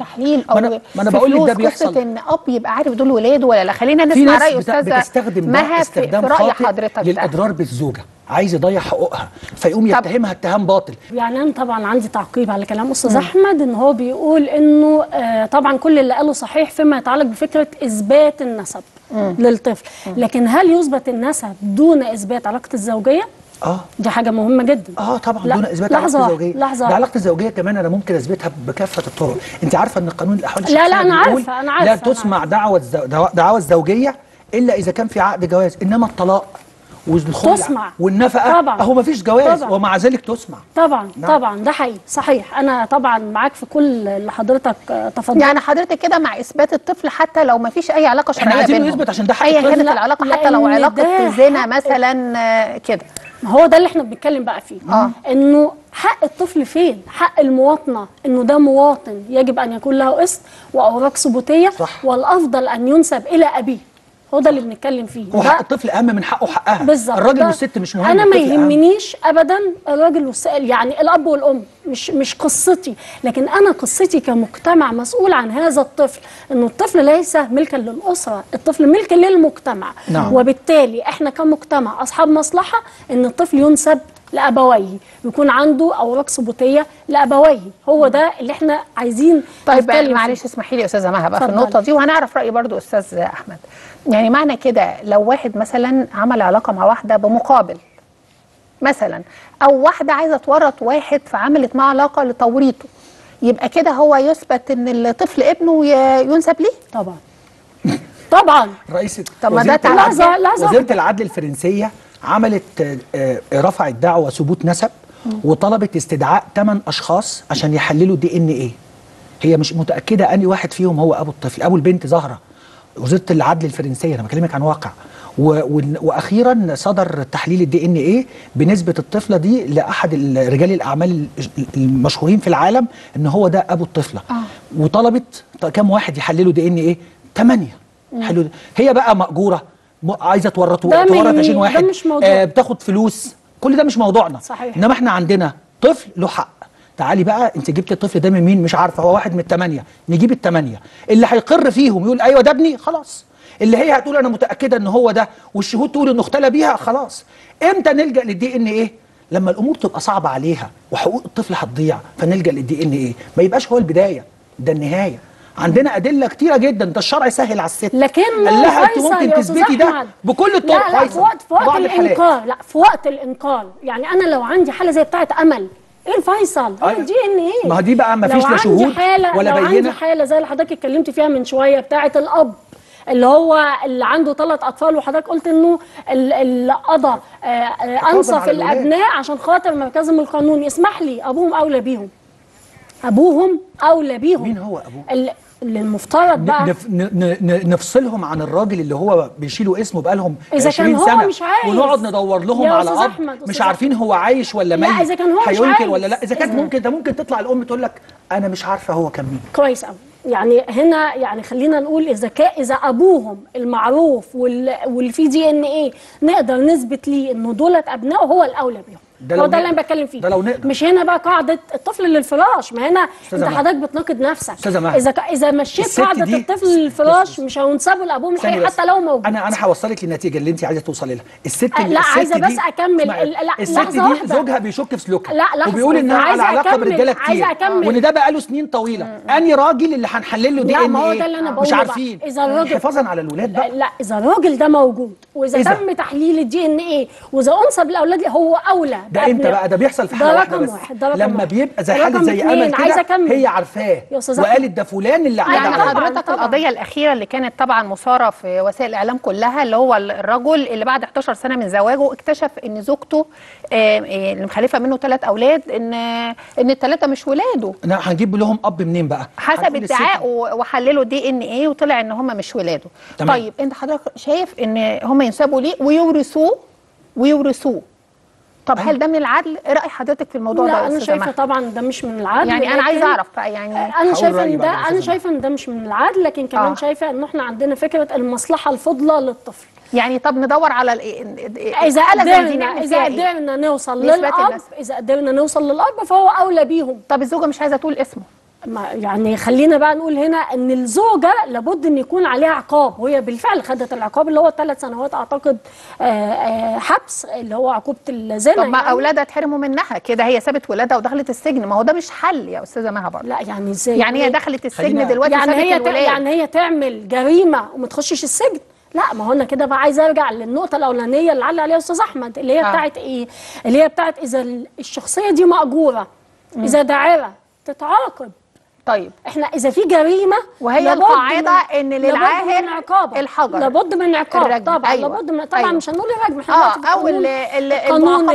ما انا بقول لك ده بيحصل، قصه ان اب يبقى عارف دول ولاده ولا لا. خلينا نسمع راي استاذه مها في راي حضرتك للاضرار بالزوجه، عايز يضيع حقوقها فيقوم يتهمها اتهام باطل. يعني انا طبعا عندي تعقيب على كلام استاذ احمد، ان هو بيقول انه طبعا كل اللي قاله صحيح فيما يتعلق بفكره اثبات النسب للطفل، لكن هل يثبت النسب دون اثبات علاقه الزوجيه؟ دي حاجه مهمه جدا. طبعا دون اثبات علاقه الزوجيه. لحظه، ده علاقه الزوجيه كمان انا ممكن اثبتها بكافه الطرق. انت عارفه ان قانون الاحوال الشخصيه لا انا عارفه لا تسمع دعوى الزوجيه الا اذا كان في عقد جواز، انما الطلاق تسمع والنفقه طبعا. اهو مفيش جواز طبعا. ومع ذلك تسمع طبعا. نعم. طبعا ده حقيقي صحيح، انا طبعا معاك في كل اللي حضرتك تفضلت. يعني حضرتك كده مع اثبات الطفل حتى لو مفيش اي علاقه شرعيه بينهم، احنا عايزين نثبت عشان ده حق الطفل ايا كانت العلاقه، حتى لو علاقه زنا مثلا كده، هو ده اللي احنا بنتكلم بقى فيه. انه حق الطفل فين؟ حق المواطنه، انه ده مواطن يجب ان يكون له قسط واوراق ثبوتيه، والافضل ان ينسب الى ابيه. هو ده اللي بنتكلم فيه. وحق الطفل اهم من حقه وحقها بالظبط. الراجل والست مش مهم، انا ما يهمنيش ابدا الراجل يعني الاب والام مش قصتي، لكن انا قصتي كمجتمع مسؤول عن هذا الطفل، انه الطفل ليس ملكا للاسره، الطفل ملكا للمجتمع. نعم. وبالتالي احنا كمجتمع اصحاب مصلحه ان الطفل ينسب لأبويه، يكون عنده أوراق ثبوتية لأبويه، هو ده اللي احنا عايزين. طيب معلش اسمحي لي يا أستاذة مها بقى في النقطة دي، وهنعرف رأي برضو أستاذ أحمد. يعني معنى كده لو واحد مثلا عمل علاقة مع واحدة بمقابل مثلا، أو واحدة عايزة تورط واحد فعملت معاه علاقة لتوريطه، يبقى كده هو يثبت إن الطفل ابنه ينسب ليه؟ طبعا رئيسة وزيرة العدل الفرنسية عملت رفعت دعوى ثبوت نسب وطلبت استدعاء 8 اشخاص عشان يحللوا دي ان ايه، هي مش متاكده اني واحد فيهم هو ابو الطفل، ابو البنت زهره. وزيره العدل الفرنسيه، انا بكلمك عن واقع. واخيرا صدر تحليل الدي ان ايه بنسبه الطفله دي لاحد رجال الاعمال المشهورين في العالم ان هو ده ابو الطفله. وطلبت كام واحد يحللوا دي ان ايه؟ 8. حلو. هي بقى ماجوره، عايزه تورط 20 واحد، بتاخد فلوس، كل ده مش موضوعنا. صحيح. انما احنا عندنا طفل له حق، تعالي بقى انت جبت الطفل ده من مين؟ مش عارفه، هو واحد من الثمانيه، نجيب الثمانيه اللي هيقر فيهم يقول ايوه ده ابني خلاص، اللي هي هتقول انا متاكده ان هو ده والشهود تقول انه اختلى بيها خلاص. امتى نلجا للدي ان ايه؟ لما الامور تبقى صعبه عليها وحقوق الطفل هتضيع، فنلجا للدي ان ايه. ما يبقاش هو البدايه ده النهايه. عندنا ادله كتيره جدا، ده الشرع سهل على الست، لكن قال لها انت ممكن تثبتي ده بكل الطرق. لا في وقت الانقاذ، لا في وقت الانقاذ، يعني انا لو عندي حاله زي بتاعه امل، ايه الفيصل؟ دي ان ايه؟ ما دي بقى ما فيش لا شهود ولا بينه. لو عندي حاله زي اللي حضرتك اتكلمت فيها من شويه بتاعه الاب اللي هو اللي عنده 3 أطفال، وحضرتك قلت انه القضاء انصف الابناء عشان خاطر ملتزم القانون. يسمح لي، ابوهم اولى بيهم، ابوهم اولى بيهم. مين هو ابوهم؟ اللي المفترض بقى نفصلهم عن الراجل اللي هو بيشيلوا اسمه بقالهم 20 سنة، مش عايز ونقعد ندور لهم على اب مش عارفين هو عايش ولا ميت، اذا كان هو هينكر ولا لا. اذا كان ممكن، ده ممكن تطلع الام تقول لك انا مش عارفه هو كان مين. كويس قوي، يعني هنا يعني خلينا نقول اذا ابوهم المعروف واللي فيه دي ان ايه نقدر نثبت ليه انه دولت ابنائه، هو الاولى بيهم. هو ده اللي انا بتكلم فيه. مش هنا بقى قاعده الطفل للفراش، ما هنا انت حضرتك بتناقض نفسك. اذا مشيت قاعده الطفل للفراش مش هينسبوا لابوه الحقيقي حتى لو موجود. انا هوصلك للنتيجه اللي انت عايزه توصلي لها. لا عايزه بس اكمل. لا لحظه واحده، زوجها بيشك في سلوكها، وبيقول انها على علاقه برجاله كتير، وان ده بقى له سنين طويله. اني راجل اللي هنحلل له دي ان ايه مش عارفين، حفاظا على الاولاد بقى. لا اذا الراجل ده موجود واذا تم تحليل الدي ان ايه واذا انسب لاولاد هو اولى. ده امتى بقى؟ ده بيحصل في حاله واحده بس، لما بيبقى زي حاله زي امل كده هي عارفاه وقالت ده فلان اللي عمل على حضرتك. القضيه الاخيره اللي كانت طبعا مثاره في وسائل الاعلام كلها، اللي هو الرجل اللي بعد 11 سنه من زواجه اكتشف ان زوجته اللي مخلفه منه 3 أولاد ان ال3 مش ولاده. هنجيب لهم اب منين بقى؟ حسب ادعائه وحللوا دي ان ايه وطلع ان هم مش ولاده. طيب انت حضرتك شايف ان هم ينسبوا ليه ويورثوه؟ طب هل ده من العدل؟ ايه رأي حضرتك في الموضوع ده؟ انا شايفه طبعا ده مش من العدل، يعني انا عايزه اعرف بقى. يعني انا شايفه ان ده مش من العدل، لكن كمان شايفه ان احنا عندنا فكره المصلحه الفضلى للطفل. يعني طب ندور على اذا قدرنا نوصل للاب فهو اولى بيهم. طب الزوجه مش عايزه تقول اسمه، يعني خلينا بقى نقول هنا ان الزوجه لابد ان يكون عليها عقاب، وهي بالفعل خدت العقاب اللي هو 3 سنوات اعتقد حبس، اللي هو عقوبه الزنا. طب ما يعني اولادها اتحرموا منها كده، هي سابت ولادها ودخلت السجن، ما هو ده مش حل يا استاذه مها برضه. لا يعني ازاي يعني هي دخلت السجن دلوقتي سابت الولاد؟ يعني هي تعمل جريمه وما تخشش السجن؟ لا، ما هو انا كده بقى عايزه ارجع للنقطه الاولانيه اللي علق عليها استاذ احمد، اللي هي بتاعت ايه؟ اللي هي بتاعت اذا الشخصيه دي مأجوره، اذا داعره تتعاقب. طيب احنا اذا في جريمه، وهي القاعده ان للعاهر الحجر، لابد من عقاب طبعا. أيوة. لابد من طبعا. أيوة. مش هنقول الرجم، احنا او القانون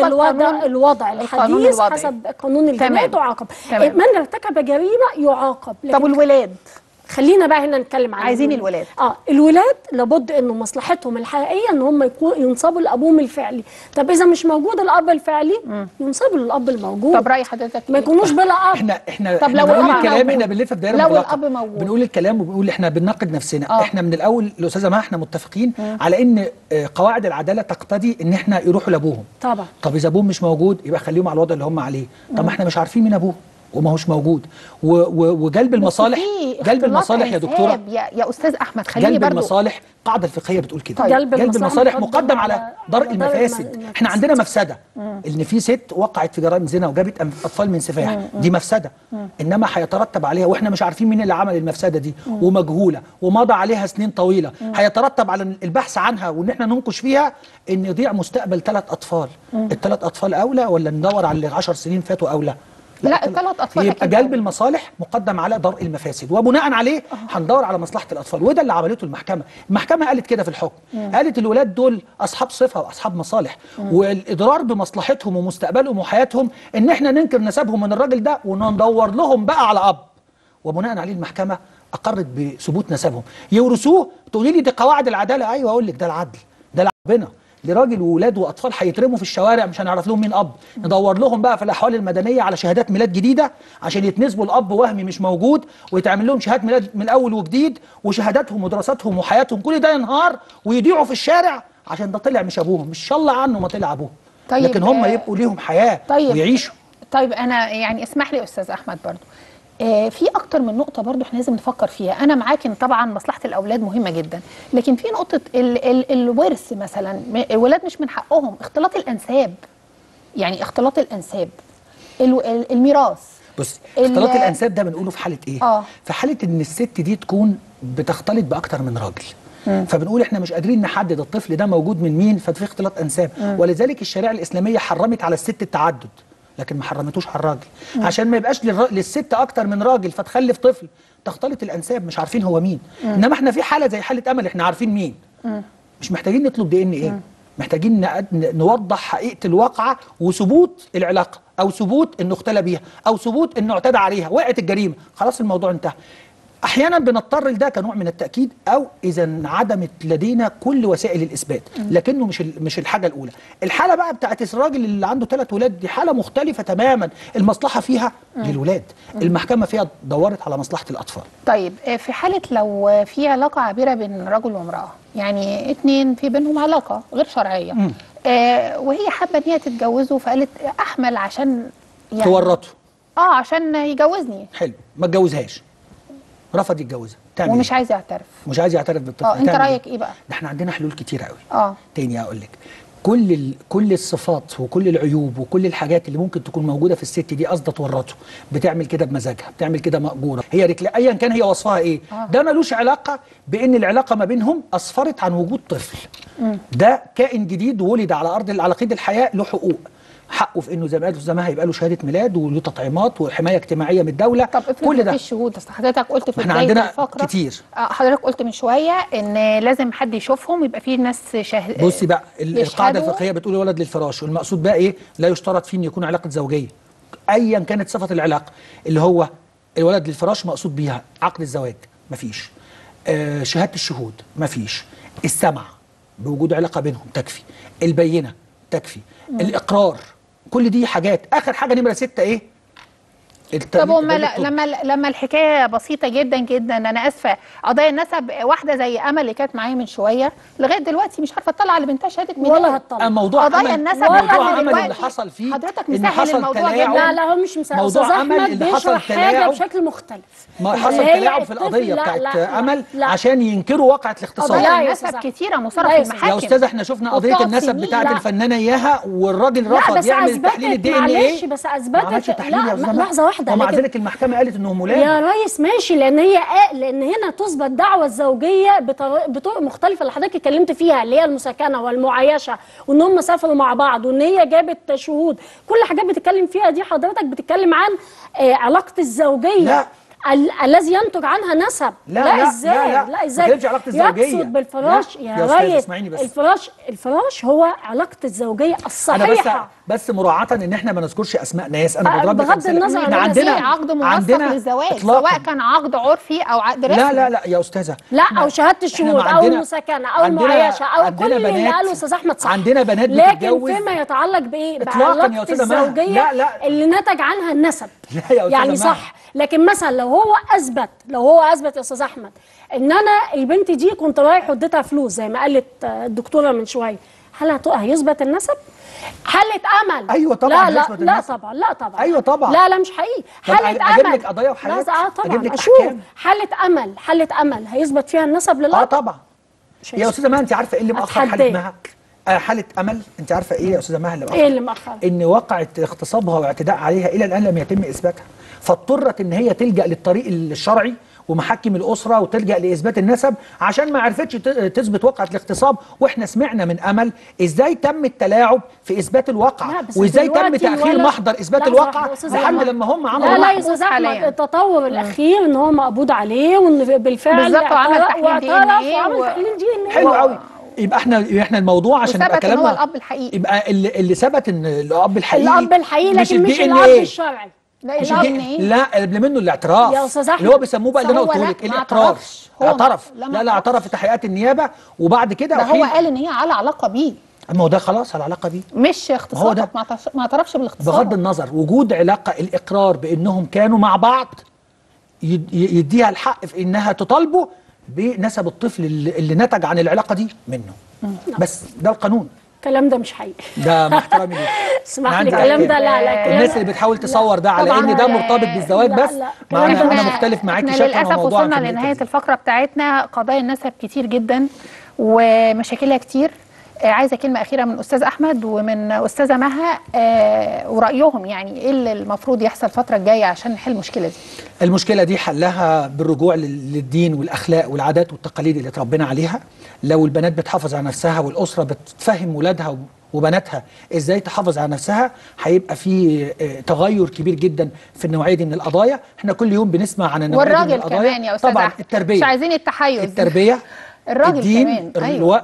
الوضع الحديث حسب قانون الجناية تعاقب. من ارتكب جريمه يعاقب. طب والولاد خلينا بقى هنا نتكلم عنهم. عايزين الولاد. الولاد لابد انه مصلحتهم الحقيقيه ان هم ينصبوا لابوهم الفعلي. طب اذا مش موجود الاب الفعلي ينصبوا للاب الموجود. طب راي حضرتك ما يكونوش بلا اب. احنا طب لو بنقول الكلام، احنا بنلف في دايره لو مغلقه. الاب موجود بنقول الكلام وبنقول احنا بنناقض نفسنا. احنا من الاول الاستاذه مها احنا متفقين على ان قواعد العداله تقتضي ان احنا يروحوا لابوهم طبعا. طب اذا ابوهم مش موجود يبقى خليهم على الوضع اللي هم عليه. طب احنا مش عارفين مين ابوهم وماهوش موجود، وجلب المصالح. جلب المصالح يا دكتوره، يا استاذ احمد خليني برضه، جلب المصالح القاعده الفقهيه بتقول كده. طيب. جلب المصالح مقدم على درء المفاسد. احنا عندنا مفسده ان في ست وقعت في جرائم زنا وجابت اطفال من سفاح، دي مفسده، انما هيترتب عليها واحنا مش عارفين مين اللي عمل المفسده دي ومجهوله ومضى عليها سنين طويله، هيترتب على البحث عنها وان احنا ننقش فيها ان يضيع مستقبل 3 أطفال، ال3 أطفال اولى ولا ندور على 10 سنين فاتوا اولى؟ لا 3 أطفال. يبقى جلب المصالح مقدم على درء المفاسد، وبناء عليه هندور على مصلحه الاطفال، وده اللي عملته المحكمه. المحكمه قالت كده في الحكم، قالت الولاد دول اصحاب صفه واصحاب مصالح، والاضرار بمصلحتهم ومستقبلهم وحياتهم ان احنا ننكر نسبهم من الراجل ده وندور لهم بقى على اب، وبناء عليه المحكمه اقرت بثبوت نسبهم. يورثوه؟ تقولي لي دي قواعد العداله. ايوه اقول لك ده العدل، ده ربنا لراجل وولاد واطفال هيترموا في الشوارع مش هنعرف لهم مين اب، ندور لهم بقى في الاحوال المدنيه على شهادات ميلاد جديده عشان يتنسبوا لاب وهمي مش موجود، ويتعمل لهم شهاده ميلاد من اول وجديد، وشهاداتهم ودراساتهم وحياتهم كل ده ينهار ويضيعوا في الشارع عشان ده طلع مش ابوهم، ان شاء الله عنه ما طلع ابوه. طيب لكن هم يبقوا ليهم حياه. طيب ويعيشوا. طيب انا يعني اسمح لي استاذ احمد برضو في اكتر من نقطه برضو احنا لازم نفكر فيها. انا معاك ان طبعا مصلحه الاولاد مهمه جدا، لكن في نقطه الورث مثلا، الولاد مش من حقهم اختلاط الانساب، يعني اختلاط الانساب الميراث. بص اختلاط الانساب ده بنقوله في حاله ايه؟ في حاله ان الست دي تكون بتختلط باكتر من راجل، فبنقول احنا مش قادرين نحدد الطفل ده موجود من مين، ففي اختلاط انساب. ولذلك الشريعه الاسلاميه حرمت على الست التعدد، لكن ما حرمتوش على الراجل، عشان ما يبقاش للست اكتر من راجل فتخلف طفل تختلط الانساب مش عارفين هو مين. انما احنا في حاله زي حاله امل احنا عارفين مين، مش محتاجين نطلب دي ان ايه، محتاجين نوضح حقيقه الواقعه وثبوت العلاقه، او ثبوت انه اختلى بيها، او ثبوت انه اعتدى عليها، وقعت الجريمه، خلاص الموضوع انتهى. احيانا بنضطر لده كنوع من التاكيد، او اذا انعدمت لدينا كل وسائل الاثبات، لكنه مش الحاجه الاولى. الحاله بقى بتاعت الراجل اللي عنده 3 ولاد دي حاله مختلفه تماما، المصلحه فيها للولاد، المحكمه فيها دورت على مصلحه الاطفال. طيب في حاله لو في علاقه عابره بين رجل وامراه، يعني 2 في بينهم علاقه غير شرعيه، وهي حابه ان هي تتجوزه فقالت احمل عشان يعني تورطه، عشان يجوزني، حلو ما اتجوزهاش، رفض يتجوزها، تعمل ومش عايز يعترف، مش عايز يعترف بالطفل. انت رايك ايه بقى؟ ده احنا عندنا حلول كتير قوي. تاني هقول لك كل الصفات وكل العيوب وكل الحاجات اللي ممكن تكون موجوده في الست دي قصده تورطه، بتعمل كده بمزاجها، بتعمل كده مأجوره، هي رجلها ايا كان هي وصفها ايه، ده ملوش علاقه بان العلاقه ما بينهم اسفرت عن وجود طفل. ده كائن جديد ولد على ارض على قيد الحياه، له حقوق، حقه في انه زي ما هيبقى له شهاده ميلاد وله تطعيمات وحمايه اجتماعيه من الدوله. طب كل ده مفيش شهود، اصل حضرتك قلت في بدايه الفقره كتير، حضرتك قلت من شويه ان لازم حد يشوفهم، يبقى في ناس شاهد. بصي بقى القاعده الفقهيه بتقول ولد للفراش، والمقصود بقى ايه؟ لا يشترط فيه ان يكون علاقه زوجيه ايا كانت صفه العلاقه، اللي هو الولد للفراش مقصود بيها عقد الزواج مفيش، شهاده الشهود مفيش، السمع بوجود علاقه بينهم تكفي، البينه تكفي، الاقرار، كل دي حاجات. اخر حاجه نمره 6 ايه؟ طب لما الحكايه بسيطه جدا جدا، انا اسفه، قضايا النسب واحده زي امل اللي كانت معايا من شويه لغايه دلوقتي مش عارفه تطلع لبنتها شهاده ميلاد ولا هتطلع. موضوع النسب موضوع امل اللي حصل فيه، حضرتك مسهل الموضوع جدا. لا هو مش مسهل، موضوع امل اللي حصل حاجه بشكل مختلف، ما حصل تلاعب في القضيه بتاعت امل عشان ينكروا واقعه الاغتصاب. قضايا النسب كتيره مثاره في المحاكم يا استاذه، احنا شفنا قضيه النسب بتاعت الفنانه اياها، والراجل رفض يعمل تحليل الدي ان ايه، بس اثبتت لحظه ومع ذلك المحكمه قالت انهم ولاد يا ريس. ماشي، لان هنا تثبت دعوه الزوجيه بطرق مختلفه اللي حضرتك اتكلمت فيها، اللي هي المساكنه والمعايشه، وان هم سافروا مع بعض، وان هي جابت شهود، كل حاجات بتتكلم فيها دي حضرتك بتتكلم عن علاقه الزوجيه. لا. الذي ينتج عنها نسب. لا ازاي؟ لا ازاي يقصد بالفراش يا ريس؟ الفراش هو علاقه الزوجيه الصحيحه. انا بس مراعاه ان احنا ما نذكرش اسماء ناس، انا بغض النظر عن عندنا عقد موثق للزواج، سواء كان عقد عرفي او عقد رسمي. لا يا استاذه، لا او شهاده الشهود او المساكنه او المعايشه او كل اللي قاله استاذ احمد صح، عندنا بنات بتتجوز، لكن فيما يتعلق بايه؟ بعلاقه الزوجيه اللي نتج عنها النسب. لا يا استاذه يعني صح، لكن مثلا لو هو اثبت يا استاذ احمد ان انا البنت دي كنت رايح وديتها فلوس زي ما قالت الدكتوره من شويه، هل هيثبت النسب؟ حاله امل ايوه طبعا، لا طبعا ايوه طبعا، لا مش حقيقي. حاله امل اجيب لك قضايا وحاجات، طبعا اشوف حاله امل هيثبت فيها النسب للأطفال. طبعا يا استاذه مها، انت عارفه ايه اللي مأخر حاله مها؟ حاله امل انت عارفه ايه يا استاذه مها اللي مأخر؟ ايه اللي مأخر؟ ان وقعت اغتصابها واعتداء عليها الى الان لم يتم اثباتها، فاضطرت ان هي تلجأ للطريق الشرعي ومحاكم الاسره، وتلجأ لاثبات النسب عشان ما عرفتش تثبت وقعه الاغتصاب. واحنا سمعنا من امل ازاي تم التلاعب في اثبات الواقعه، وازاي تم تاخير محضر اثبات الواقعه لحد لما هم عملوا. لا يا استاذ احمد، التطور الاخير ان هو مقبوض عليه، وان بالفعل عمل تحليل دي ان حلو قوي. يبقى احنا الموضوع عشان يبقى كلامنا هو الاب الحقيقي، يبقى اللي ثبت ان الاب الحقيقي لكن مش الاب الشرعي. لا قبل منه الاعتراف يا استاذ احمد، اللي هو بيسموه بقى اللي انا قلت لك الاعتراف، اعترف. لا اعترف في تحقيقات النيابه، وبعد كده ده هو قال ان هي على علاقه بيه، اما هو ده خلاص على علاقه بيه مش اغتصاب، ما اعترفش بالاغتصاب. بغض النظر وجود علاقه، الاقرار بانهم كانوا مع بعض يديها الحق في انها تطالبه بنسب الطفل اللي نتج عن العلاقه دي منه. بس ده القانون. الكلام ده مش حقيقي. ده مع احترامي ليك. اسمح لي الكلام ده لا الناس اللي بتحاول تصور ده على ان ده مرتبط بالزواج بس مع انا مختلف معاكي شكل الموضوع. للاسف وصلنا لنهايه الفقره بتاعتنا. قضايا النسب كتير جدا ومشاكلها كتير. عايزه كلمه اخيره من استاذ احمد ومن استاذه مها ورايهم، يعني ايه اللي المفروض يحصل الفتره الجايه عشان نحل المشكله دي؟ المشكله دي حلها بالرجوع للدين والاخلاق والعادات والتقاليد اللي اتربينا عليها. لو البنات بتحافظ على نفسها والاسره بتفهم ولادها وبناتها ازاي تحافظ على نفسها، هيبقى في تغير كبير جدا في النوعيه دي من القضايا. احنا كل يوم بنسمع عن النوعيه دي من القضايا. والراجل كمان يا استاذ طبعا أحمد. التربيه، مش عايزين التحيز، التربيه الراجل الدين كمان. أيوة.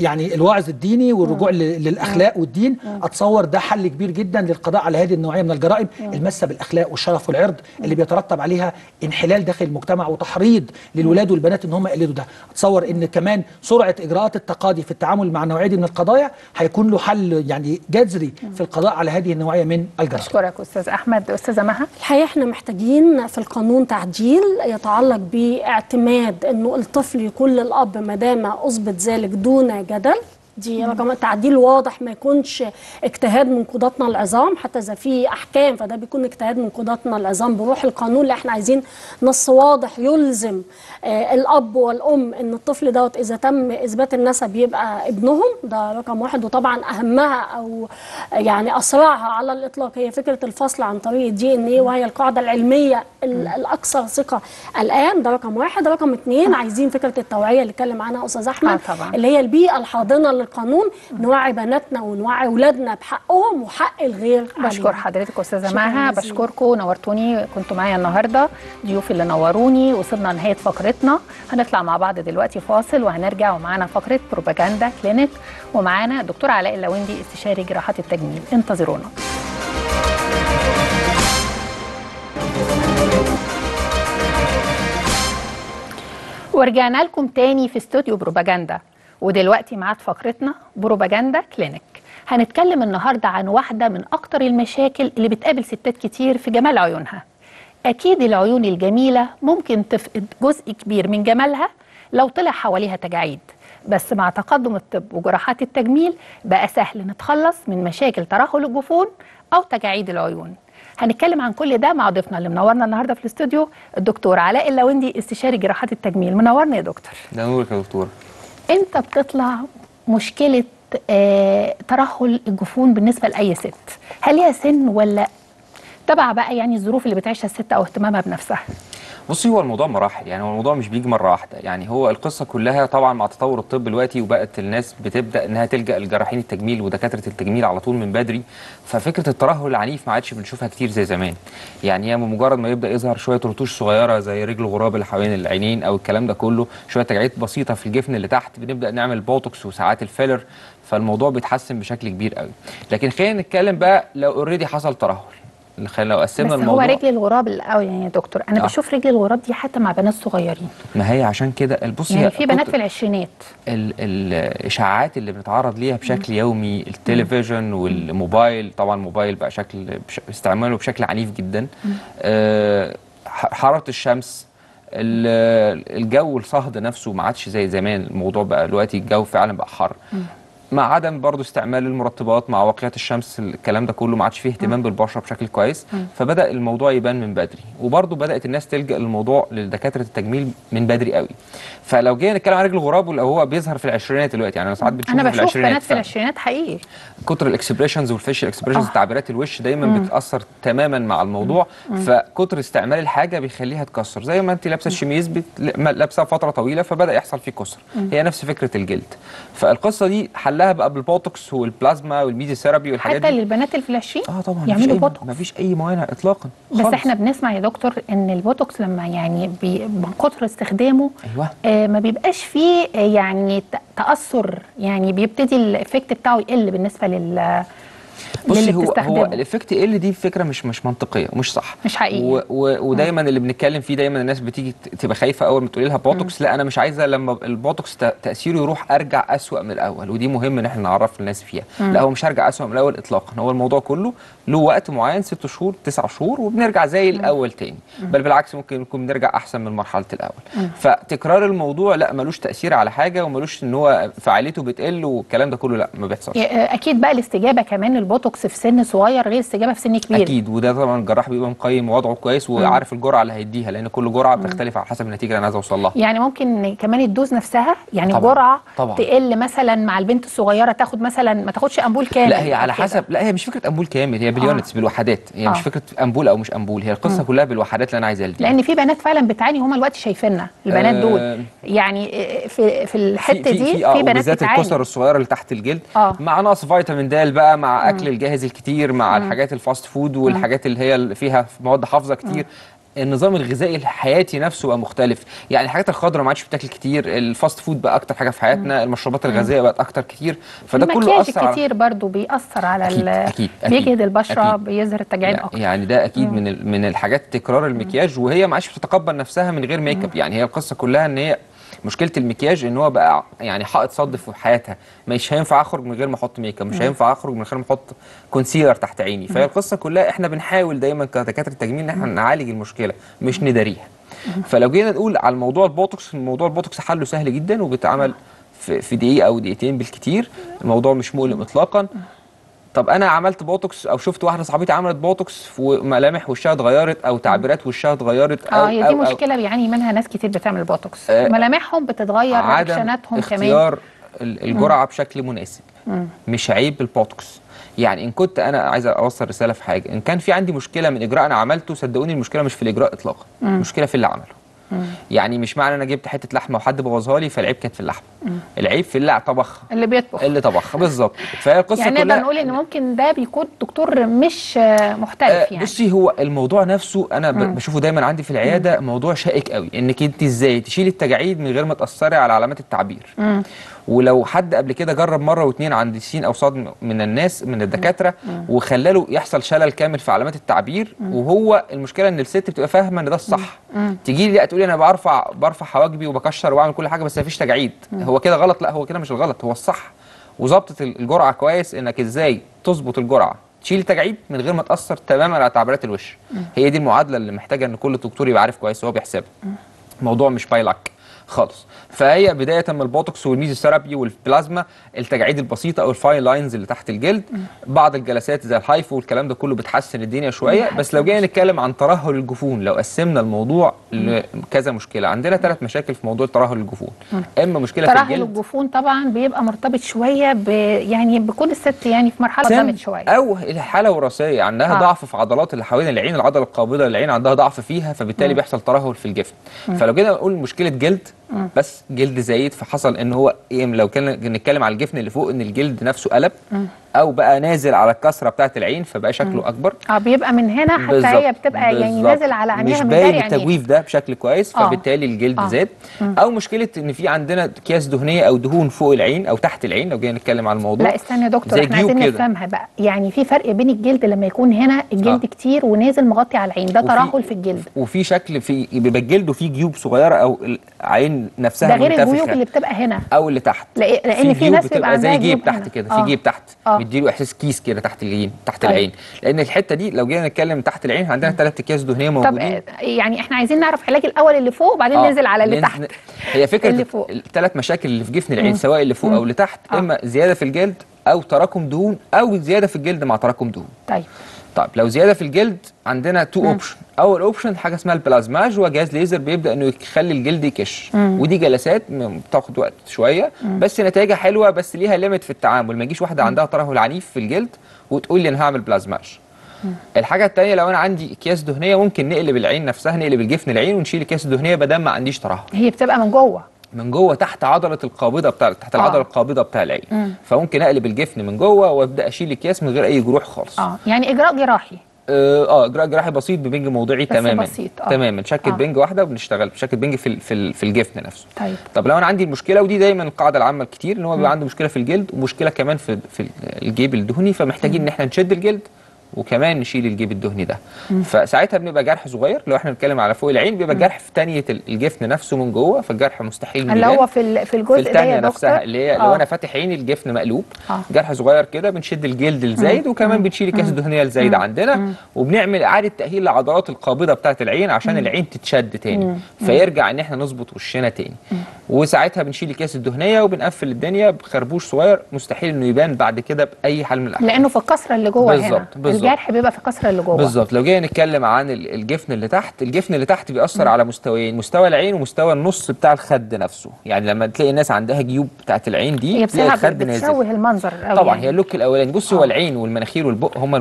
يعني الوعظ الديني والرجوع للاخلاق والدين. اتصور ده حل كبير جدا للقضاء على هذه النوعيه من الجرائم المسه بالاخلاق والشرف والعرض اللي بيترتب عليها انحلال داخل المجتمع وتحريض للولاد والبنات ان هم يقلدوا ده. اتصور ان كمان سرعه اجراءات التقاضي في التعامل مع النوعيه دي من القضايا هيكون له حل يعني جذري في القضاء على هذه النوعيه من الجرائم. اشكرك استاذ احمد. استاذه مها، الحقيقه احنا محتاجين في القانون تعديل يتعلق باعتماد انه الطفل يكون كل الاب ما دام اثبت ذلك دون جدل. دي رقم تعديل واضح، ما يكونش اجتهاد من قضاتنا العظام، حتى اذا في احكام فده بيكون اجتهاد من قضاتنا العظام بروح القانون. لا احنا عايزين نص واضح يلزم الاب والام ان الطفل دوت اذا تم اثبات النسب يبقى ابنهم. ده رقم واحد. وطبعا اهمها او يعني اسرعها على الاطلاق هي فكره الفصل عن طريق الدي ان ايه، وهي القاعده العلميه الاكثر ثقه الان. ده رقم واحد. رقم اثنين، عايزين فكره التوعيه اللي اتكلم عنها استاذ احمد اللي هي البيئه الحاضنه القانون، نوعي بناتنا ونوعي اولادنا بحقهم وحق الغير. بشكر حضرتك استاذه مها، بشكركم، نورتوني، كنتوا معايا النهارده ضيوفي اللي نوروني. وصلنا لنهايه فقرتنا، هنطلع مع بعض دلوقتي فاصل وهنرجع ومعانا فقره بروباجندا كلينيك ومعانا دكتور علاء اللويندي استشاري جراحه التجميل. انتظرونا. ورجعنا لكم تاني في استوديو بروباجندا، ودلوقتي معاد فقرتنا بروباجندا كلينيك. هنتكلم النهارده عن واحده من اكتر المشاكل اللي بتقابل ستات كتير في جمال عيونها. اكيد العيون الجميله ممكن تفقد جزء كبير من جمالها لو طلع حواليها تجاعيد، بس مع تقدم الطب وجراحات التجميل بقى سهل نتخلص من مشاكل ترهل الجفون او تجاعيد العيون. هنتكلم عن كل ده مع ضيفنا اللي منورنا النهارده في الاستوديو الدكتور علاء اللويندي استشاري جراحات التجميل. منورنا يا دكتور. نورك يا دكتور. امتى بتطلع مشكله ترهل الجفون بالنسبه لاي ست؟ هل ليها سن ولا تبع بقى يعني الظروف اللي بتعيشها الست او اهتمامها بنفسها؟ بصي، هو الموضوع مراحل، يعني هو الموضوع مش بيجي مره واحده، يعني هو القصه كلها طبعا مع تطور الطب دلوقتي وبقت الناس بتبدا انها تلجا لجراحين التجميل ودكاتره التجميل على طول من بدري، ففكره الترهل العنيف ما عادش بنشوفها كتير زي زمان. يعني هي بمجرد ما يبدا يظهر شويه رتوش صغيره زي رجل غراب اللي حوالين العينين او الكلام ده كله، شويه تجاعيد بسيطه في الجفن اللي تحت، بنبدا نعمل بوتوكس وساعات الفيلر، فالموضوع بيتحسن بشكل كبير قوي. لكن خلينا نتكلم بقى لو اوريدي حصل ترهل. لو قسمنا الموضوع، هو رجل الغراب الاول يعني يا دكتور، انا بشوف رجل الغراب دي حتى مع بنات صغيرين. ما هي عشان كده البصي يعني في بنات في العشرينات الاشاعات اللي بنتعرض ليها بشكل يومي، التلفزيون والموبايل، طبعا الموبايل بقى استعماله بشكل عنيف جدا، حراره الشمس، الجو الصهد نفسه ما عادش زي زمان. الموضوع بقى دلوقتي الجو فعلا بقى حر، مع عدم برضه استعمال المرطبات مع واقعة الشمس، الكلام ده كله ما عادش فيه اهتمام بالبشرة بشكل كويس، فبدأ الموضوع يبان من بدري. وبرضه بدأت الناس تلجأ للموضوع لدكاترة التجميل من بدري قوي. فلو جينا نتكلم عن رجل الغراب اللي هو بيظهر في العشرينات دلوقتي، يعني انا ساعات بشوف بنات في العشرينات حقيقي كتر الاكسبريشنز والفيشل اكسبريشنز، تعبيرات الوش دايما بتأثر تماما مع الموضوع، فكتر استعمال الحاجة بيخليها تكسر. زي ما انت لابسة الشميز لابسة فترة طويلة فبدأ يحصل فيه كسر، هي نفس فكرة الجلد. فالقصة دي حلها بقى بالبوتوكس والبلازما والميدي ثيرابي والحاجات دي. حتى للبنات اللي في العشرين طبعا يعملوا بوتوكس، مفيش اي موانع اطلاقا خالص. بس احنا بنسمع يا دكتور ان البوتوكس لما يعني من كتر استخدامه ما بيبقاش فيه يعني تاثر، يعني بيبتدي الافكت بتاعه يقل بالنسبه لل بصي هو الافكت ال دي فكره مش منطقيه ومش صح، مش حقيقي. ودايما اللي بنتكلم فيه دايما الناس بتيجي تبقى خايفه اول ما تقولي لها بوتوكس، لا انا مش عايزه لما البوتوكس تاثيره يروح ارجع اسوء من الاول، ودي مهم ان احنا نعرف الناس فيها. لا هو مش هرجع اسوء من الاول اطلاقا، هو الموضوع كله له وقت معين 6 شهور 9 شهور وبنرجع زي الاول تاني، بل بالعكس ممكن نكون بنرجع احسن من مرحله الاول. فتكرار الموضوع لا ملوش تاثير على حاجه وملوش ان هو فعاليته بتقل والكلام ده كله، لا ما بيحصلش. اكيد بقى الاستجابه كمان البوتوكس في سن صغير غير الاستجابه في سن كبير اكيد، وده طبعا الجراح بيبقى مقيم وضعه كويس وعارف الجرعه اللي هيديها، لان كل جرعه بتختلف على حسب النتيجه اللي انا عايز اوصل لها. يعني ممكن كمان الدوز نفسها، يعني طبعًا جرعه طبعًا تقل مثلا مع البنت الصغيره تاخد مثلا ما تاخدش امبول كامل، لا هي على حسب، لا هي مش فكره امبول كامل، هي باليونتس بالوحدات، هي مش فكره امبول او مش امبول، هي القصه كلها بالوحدات اللي انا عايزها دي. لان في بنات فعلا بتعاني، هم الوقت شايفيننا البنات دول يعني في الحته دي في بنات بالذات الكسر الصغيره اللي تحت الجلد مع نقص فيتامين د بقى، مع اكل الجاهز الكتير، مع الحاجات الفاست فود والحاجات اللي هي فيها مواد حافظه كتير، النظام الغذائي الحياتي نفسه بقى مختلف، يعني الحاجات الخضراء ما عادش بتاكل كتير، الفاست فود بقى اكتر حاجه في حياتنا، المشروبات الغذائيه بقت اكتر كتير، فده كله اثر على كتير برضو بيأثر على أكيد بيجهد البشره، بيظهر التجاعيد اكتر، يعني ده اكيد من الحاجات تكرار المكياج، وهي ما عادش بتتقبل نفسها من غير ميك اب، يعني هي القصه كلها ان هي مشكله المكياج ان هو بقى يعني حائط صد في حياتها، مش هينفع اخرج من غير ما احط ميك اب، مش هينفع اخرج من غير ما احط كونسيلر تحت عيني، فهي القصه كلها احنا بنحاول دايما كدكاتره التجميل ان احنا نعالج المشكله مش نداريها. فلو جينا نقول على الموضوع البوتوكس، موضوع البوتوكس حله سهل جدا وبيتعمل في دقيقه او دقيقتين بالكتير، الموضوع مش مؤلم اطلاقا. طب انا عملت بوتوكس او شفت واحده صاحبتي عملت بوتوكس وملامح وشها اتغيرت او تعبيرات وشها اتغيرت، او هي دي مشكله بيعاني منها ناس كتير بتعمل بوتوكس، ملامحهم بتتغير، رياكشناتهم كمان، اختيار الجرعه بشكل مناسب مش عيب البوتوكس. يعني ان كنت انا عايز اوصل رساله في حاجه، ان كان في عندي مشكله من اجراء انا عملته، صدقوني المشكله مش في الاجراء اطلاقا، المشكله في اللي عمله. يعني مش معنى انا جبت حته لحمه وحد بوظها لي فالعيب كانت في اللحمه، العيب في اللي طبخها، اللي بيطبخ، اللي طبخها بالظبط. فهي القصه يعني كلها، يعني نقدر نقول ان ممكن ده بيكون دكتور مش محترف. يعني بصي، هو الموضوع نفسه انا بشوفه دايما عندي في العياده موضوع شائك قوي، انك انت ازاي تشيلي التجاعيد من غير ما تاثري على علامات التعبير. ولو حد قبل كده جرب مره و2 عند سين او صاد من الناس من الدكاتره وخلاله يحصل شلل كامل في علامات التعبير، وهو المشكله ان الست بتبقى فاهمه ان ده الصح، تيجي لي لا تقولي انا برفع حواجبي وبكشر وبعمل كل حاجه بس مفيش تجاعيد، هو كده غلط، لا هو كده مش الغلط، هو الصح. وظبطت الجرعه كويس، انك ازاي تظبط الجرعه تشيل تجاعيد من غير ما تاثر تماما على تعبيرات الوش، هي دي المعادله اللي محتاجه ان كل دكتور يبقى عارف كويس وهو بيحسبها، الموضوع مش باي لك خالص. فهي بدايه من البوتوكس والميزوثيرابي والبلازما، التجاعيد البسيطه او الفاين لاينز اللي تحت الجلد، بعض الجلسات زي الهايفو والكلام ده كله بتحسن الدنيا شويه. بس لو جينا نتكلم عن ترهل الجفون، لو قسمنا الموضوع لكذا مشكله، عندنا 3 مشاكل في موضوع ترهل الجفون. اما مشكله في الجلد، ترهل الجفون طبعا بيبقى مرتبط شويه يعني بكون الست يعني في مرحله ضامت شويه، او الحاله وراثيه عندها ضعف في عضلات اللي حوالين العين، العضله القابضه للعين عندها ضعف فيها، فبالتالي بيحصل ترهل في الجفن. فلو جينا نقول مشكله جلد، بس جلد زايد، فحصل ان هو لو كان نتكلم على الجفن اللي فوق ان الجلد نفسه قلب او بقى نازل على الكسره بتاعه العين فبقى شكله اكبر، بيبقى من هنا حتى هي بتبقى يعني نازل على عينيها، مش باين التجويف ده بشكل كويس، فبالتالي الجلد زاد. او مشكله ان في عندنا اكياس دهنيه او دهون فوق العين او تحت العين، لو جينا نتكلم على الموضوع. لا استنى يا دكتور، احنا عايزين نفهمها بقى، يعني في فرق بين الجلد لما يكون هنا الجلد كتير ونازل مغطي على العين، ده ترهل في الجلد، وفي شكل في بيبقى الجلد وفيه جيوب صغيره او عين نفسها، ده غير الجيوب اللي بتبقى هنا او اللي تحت، لان في ناس بتبقى زي جيب تحت كده، في جيب تحت بيديله احساس كيس كده تحت العين، تحت العين، لان الحته دي لو جينا نتكلم تحت العين عندنا 3 اكياس دهنيه موجودين. طب يعني احنا عايزين نعرف علاج الاول اللي فوق وبعدين ننزل على اللي تحت. هي فكره ال3 مشاكل اللي في جفن العين سواء اللي فوق او اللي تحت، اما زياده في الجلد او تراكم دهون، او زياده في الجلد مع تراكم دهون. طيب لو زياده في الجلد عندنا 2 اوبشن، اول اوبشن حاجه اسمها البلازماج، هو جهاز ليزر بيبدا انه يخلي الجلد يكش، ودي جلسات بتاخد وقت شويه بس نتائجها حلوه، بس ليها ليميت في التعامل، ما يجيش واحده عندها ترهل عنيف في الجلد وتقول لي انا هعمل بلازماج. الحاجه الثانيه لو انا عندي اكياس دهنيه ممكن نقلب العين نفسها، نقلب الجفن العين ونشيل الاكياس الدهنيه بدل ما عنديش ترهل، هي بتبقى من جوه، من جوه تحت عضله القابضه بتاع تحت العضله القابضه بتاع العين، فممكن اقلب الجفن من جوه وابدا اشيل الاكياس من غير اي جروح خالص. يعني اجراء جراحي، اجراء جراحي بسيط ببنج موضعي تماما، تماما شكه بنج واحده، وبنشتغل بشكه بنج في الجفن نفسه. طب لو انا عندي المشكله، ودي دايما القاعده العامه الكتير ان هو بيبقى عنده مشكله في الجلد ومشكله كمان في الجيب الدهني، فمحتاجين ان احنا نشد الجلد وكمان نشيل الجيب الدهني ده. فساعتها بنبقى جرح صغير، لو احنا بنتكلم على فوق العين بيبقى جرح في ثانيه الجفن نفسه من جوه، فالجرح مستحيل اللي هو في الجزء ده نفسها اللي هي لو انا فاتح عيني الجفن مقلوب، جرح صغير كده بنشد الجلد الزايد وكمان بنشيل الكاس الدهنيه الزايده عندنا، وبنعمل اعاده تاهيل لعضلات القابضه بتاعه العين عشان العين تتشد تاني، فيرجع ان احنا نظبط وشنا تاني. وساعتها بنشيل الكاس الدهنيه وبنقفل الدنيا بخربوش صغير مستحيل انه يبان بعد كده باي حال من الاحوال، لانه في الكسره اللي جوه هنا الجرح بيبقى في الكسره اللي جوه بالظبط. لو جينا نتكلم عن الجفن اللي تحت، الجفن اللي تحت بيأثر على مستويين، مستوى العين ومستوى النص بتاع الخد نفسه. يعني لما تلاقي الناس عندها جيوب بتاعت العين دي بتلاقي الخد نازل، بتشوه المنظر قوي طبعا يعني. هي اللوك الاولاني. بص هو العين والمناخير والبق هم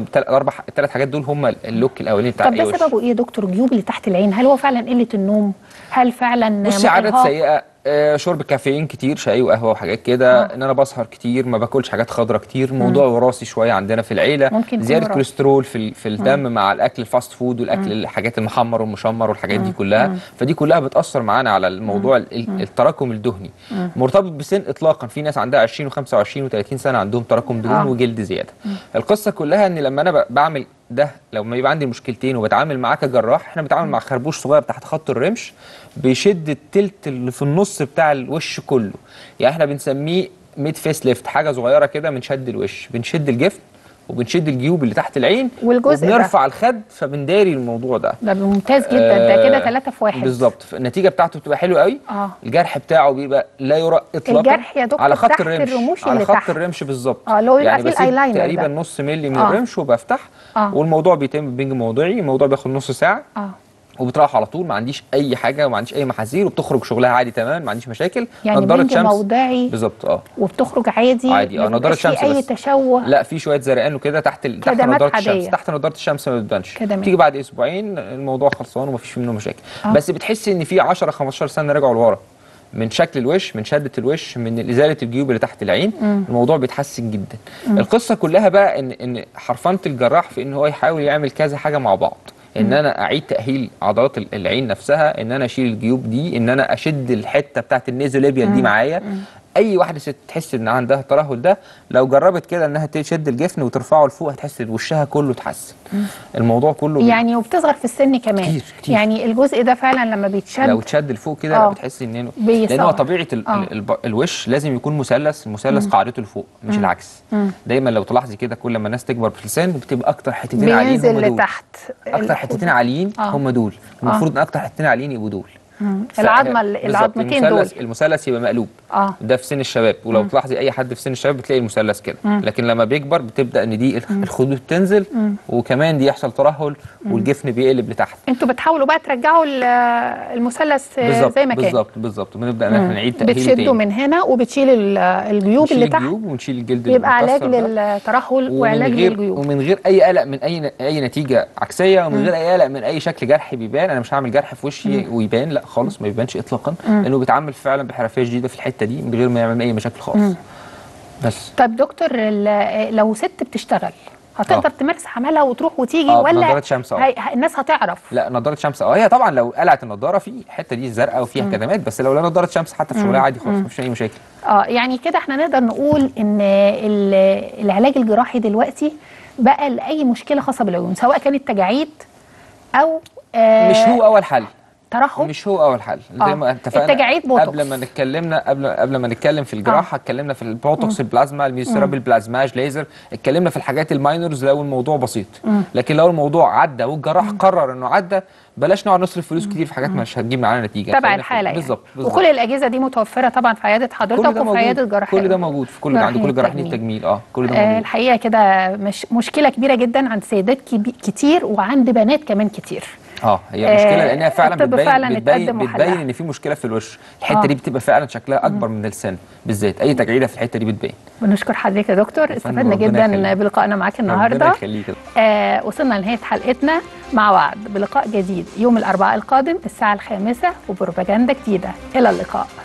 الثلاث حاجات دول هم اللوك الاولاني بتاع الوش. طب ده سببه ايه يا دكتور الجيوب اللي تحت العين؟ هل هو فعلا قله النوم؟ هل فعلا بصي عادات سيئه، شرب كافيين كتير، شاي وقهوه وحاجات كده، ان انا بسهر كتير، ما باكلش حاجات خضرا كتير، موضوع وراثي شويه عندنا في العيله، زياده كوليسترول في الدم مع الاكل الفاست فود والاكل الحاجات المحمر والمشمر والحاجات دي كلها، فدي كلها بتاثر معانا على الموضوع التراكم الدهني. مرتبط بالسن اطلاقا، في ناس عندها 20 و25 و30 سنه عندهم تراكم دهون وجلد زياده. القصه كلها ان لما انا بعمل ده، لما يبقى عندي مشكلتين وبتعامل معاه كجراح، احنا بنتعامل مع خربوش صغير تحت خط الرمش بيشد التلت اللي في النص بتاع الوش كله، يعني احنا بنسميه ميد فيس ليفت، حاجه صغيره كده بنشد الوش، بنشد الجفن وبنشد الجيوب اللي تحت العين وبنرفع الخد، فبنداري الموضوع ده. ده ممتاز جدا، ده كده 3 في 1 بالظبط. النتيجه بتاعته بتبقى حلوه قوي. الجرح بتاعه بيبقى لا يرى اطلاقا. الجرح يا دكتور على خط تحت الرموش، على خط الرمش بالظبط. لو يبقى يعني في الايلاينر تقريبا نص مللي من الرمش وبفتح. والموضوع بيتم بنج موضعي، الموضوع بياخد نص ساعه وبتروح على طول، ما عنديش اي حاجه وما عنديش اي محاذير، وبتخرج شغلها عادي تمام، ما عنديش مشاكل. يعني بنج موضعي بالظبط. وبتخرج عادي. نضاره الشمس في اي تشوه؟ لا، في شويه زرقان وكده تحت نضاره الشمس، تحت نضاره الشمس ما بتبانش، بتيجي بعد اسبوعين الموضوع خلصان وما فيش منه مشاكل. بس بتحس ان في 10 15 سنه رجعوا لورا من شكل الوش، من شده الوش، من ازاله الجيوب اللي تحت العين. الموضوع بيتحسن جدا. القصه كلها بقى ان حرفنه الجراح في ان هو يحاول يعمل كذا حاجه مع بعض، ان انا اعيد تاهيل عضلات العين نفسها، ان انا اشيل الجيوب دي، ان انا اشد الحته بتاعت النيزوليبيال دي معايا. اي واحده ست تحس ان عندها الترهل ده لو جربت كده انها تشد الجفن وترفعه لفوق هتحس ان وشها كله اتحسن. الموضوع كله يعني وبتصغر في السن كمان كتير. يعني الجزء ده فعلا لما بيتشد، لو اتشد لفوق كده بتحس انه لانه طبيعه الوش لازم يكون مثلث، المثلث قاعدته لفوق مش العكس. دايما لو تلاحظي كده كل ما الناس تكبر في السن بتبقى اكتر حتتين عاليين هم دول، اكتر حتتين عاليين هم دول، المفروض ان اكتر حتتين عاليين يبقوا دول. العظمتين دول المثلث يبقى مقلوب. ده في سن الشباب، ولو تلاحظي اي حد في سن الشباب بتلاقي المثلث كده، لكن لما بيكبر بتبدا ان دي الخدود بتنزل، وكمان دي يحصل ترهل والجفن بيقلب لتحت. انتوا بتحاولوا بقى ترجعوا المثلث زي ما كان. بالظبط بنبدا ان احنا نعيد تاهيل تاني، بتشدوا من هنا وبتشيل الجيوب اللي تحت، الجيوب ونشيل الجلد، يبقى علاج للترهل وعلاج للجيوب، ومن غير اي قلق من اي نتيجه عكسيه، ومن غير اي قلق من اي شكل جرح بيبان. انا مش هعمل جرح في وشي ويبان، لا خالص ما بيبانش اطلاقا، لانه بيتعامل فعلا بحرفيه جديده في الحته دي من غير ما يعمل اي مشاكل خالص. بس طب دكتور لو ست بتشتغل هتقدر تمارس عملها وتروح وتيجي ولا نضاره شمس؟ الناس هتعرف؟ لا نضاره شمس هي طبعا لو قلعت النضاره في الحته دي زرقاء وفيها كدمات، بس لو لا نضاره شمس حتى في شغلها عادي خالص، مفيش اي مشاكل. يعني كده احنا نقدر نقول ان العلاج الجراحي دلوقتي بقى لاي مشكله خاصه بالعيون، سواء كانت تجاعيد او مش هو اول حل ترحم. مش هو اول حل زي ما اتفقنا. التجاعيد بوتوكس. قبل ما نتكلم في الجراحه اتكلمنا في البوتوكس، البلازما، الميوثيرابي، البلازماج، ليزر، اتكلمنا في الحاجات الماينرز لو الموضوع بسيط. لكن لو الموضوع عدى والجراح قرر انه عدى بلاش نقعد نصرف فلوس كتير في حاجات مش هتجيب معانا نتيجه تبع الحاله يعني. بالظبط. وكل الاجهزه دي متوفره طبعا في عياده حضرتك وفي عياده الجراحين، كل ده موجود في كل ده عند كل جراحين التجميل. كل ده موجود. الحقيقه كده مش مشكله كبيره جدا عند سيدات كتير وعند بنات كمان كتير. هي مشكله لانها فعلا بتبين ان في مشكله في الوش، الحته دي بتبقى فعلا شكلها اكبر من اللسان بالذات، اي تجعيده في الحته دي بتبين. بنشكر حضرتك يا دكتور، استفدنا جدا بلقائنا معاك النهارده. ربنا يخليك. وصلنا لنهايه حلقتنا، مع بعض بلقاء جديد يوم الاربعاء القادم الساعه 5 وبروباجندا جديده. الى اللقاء.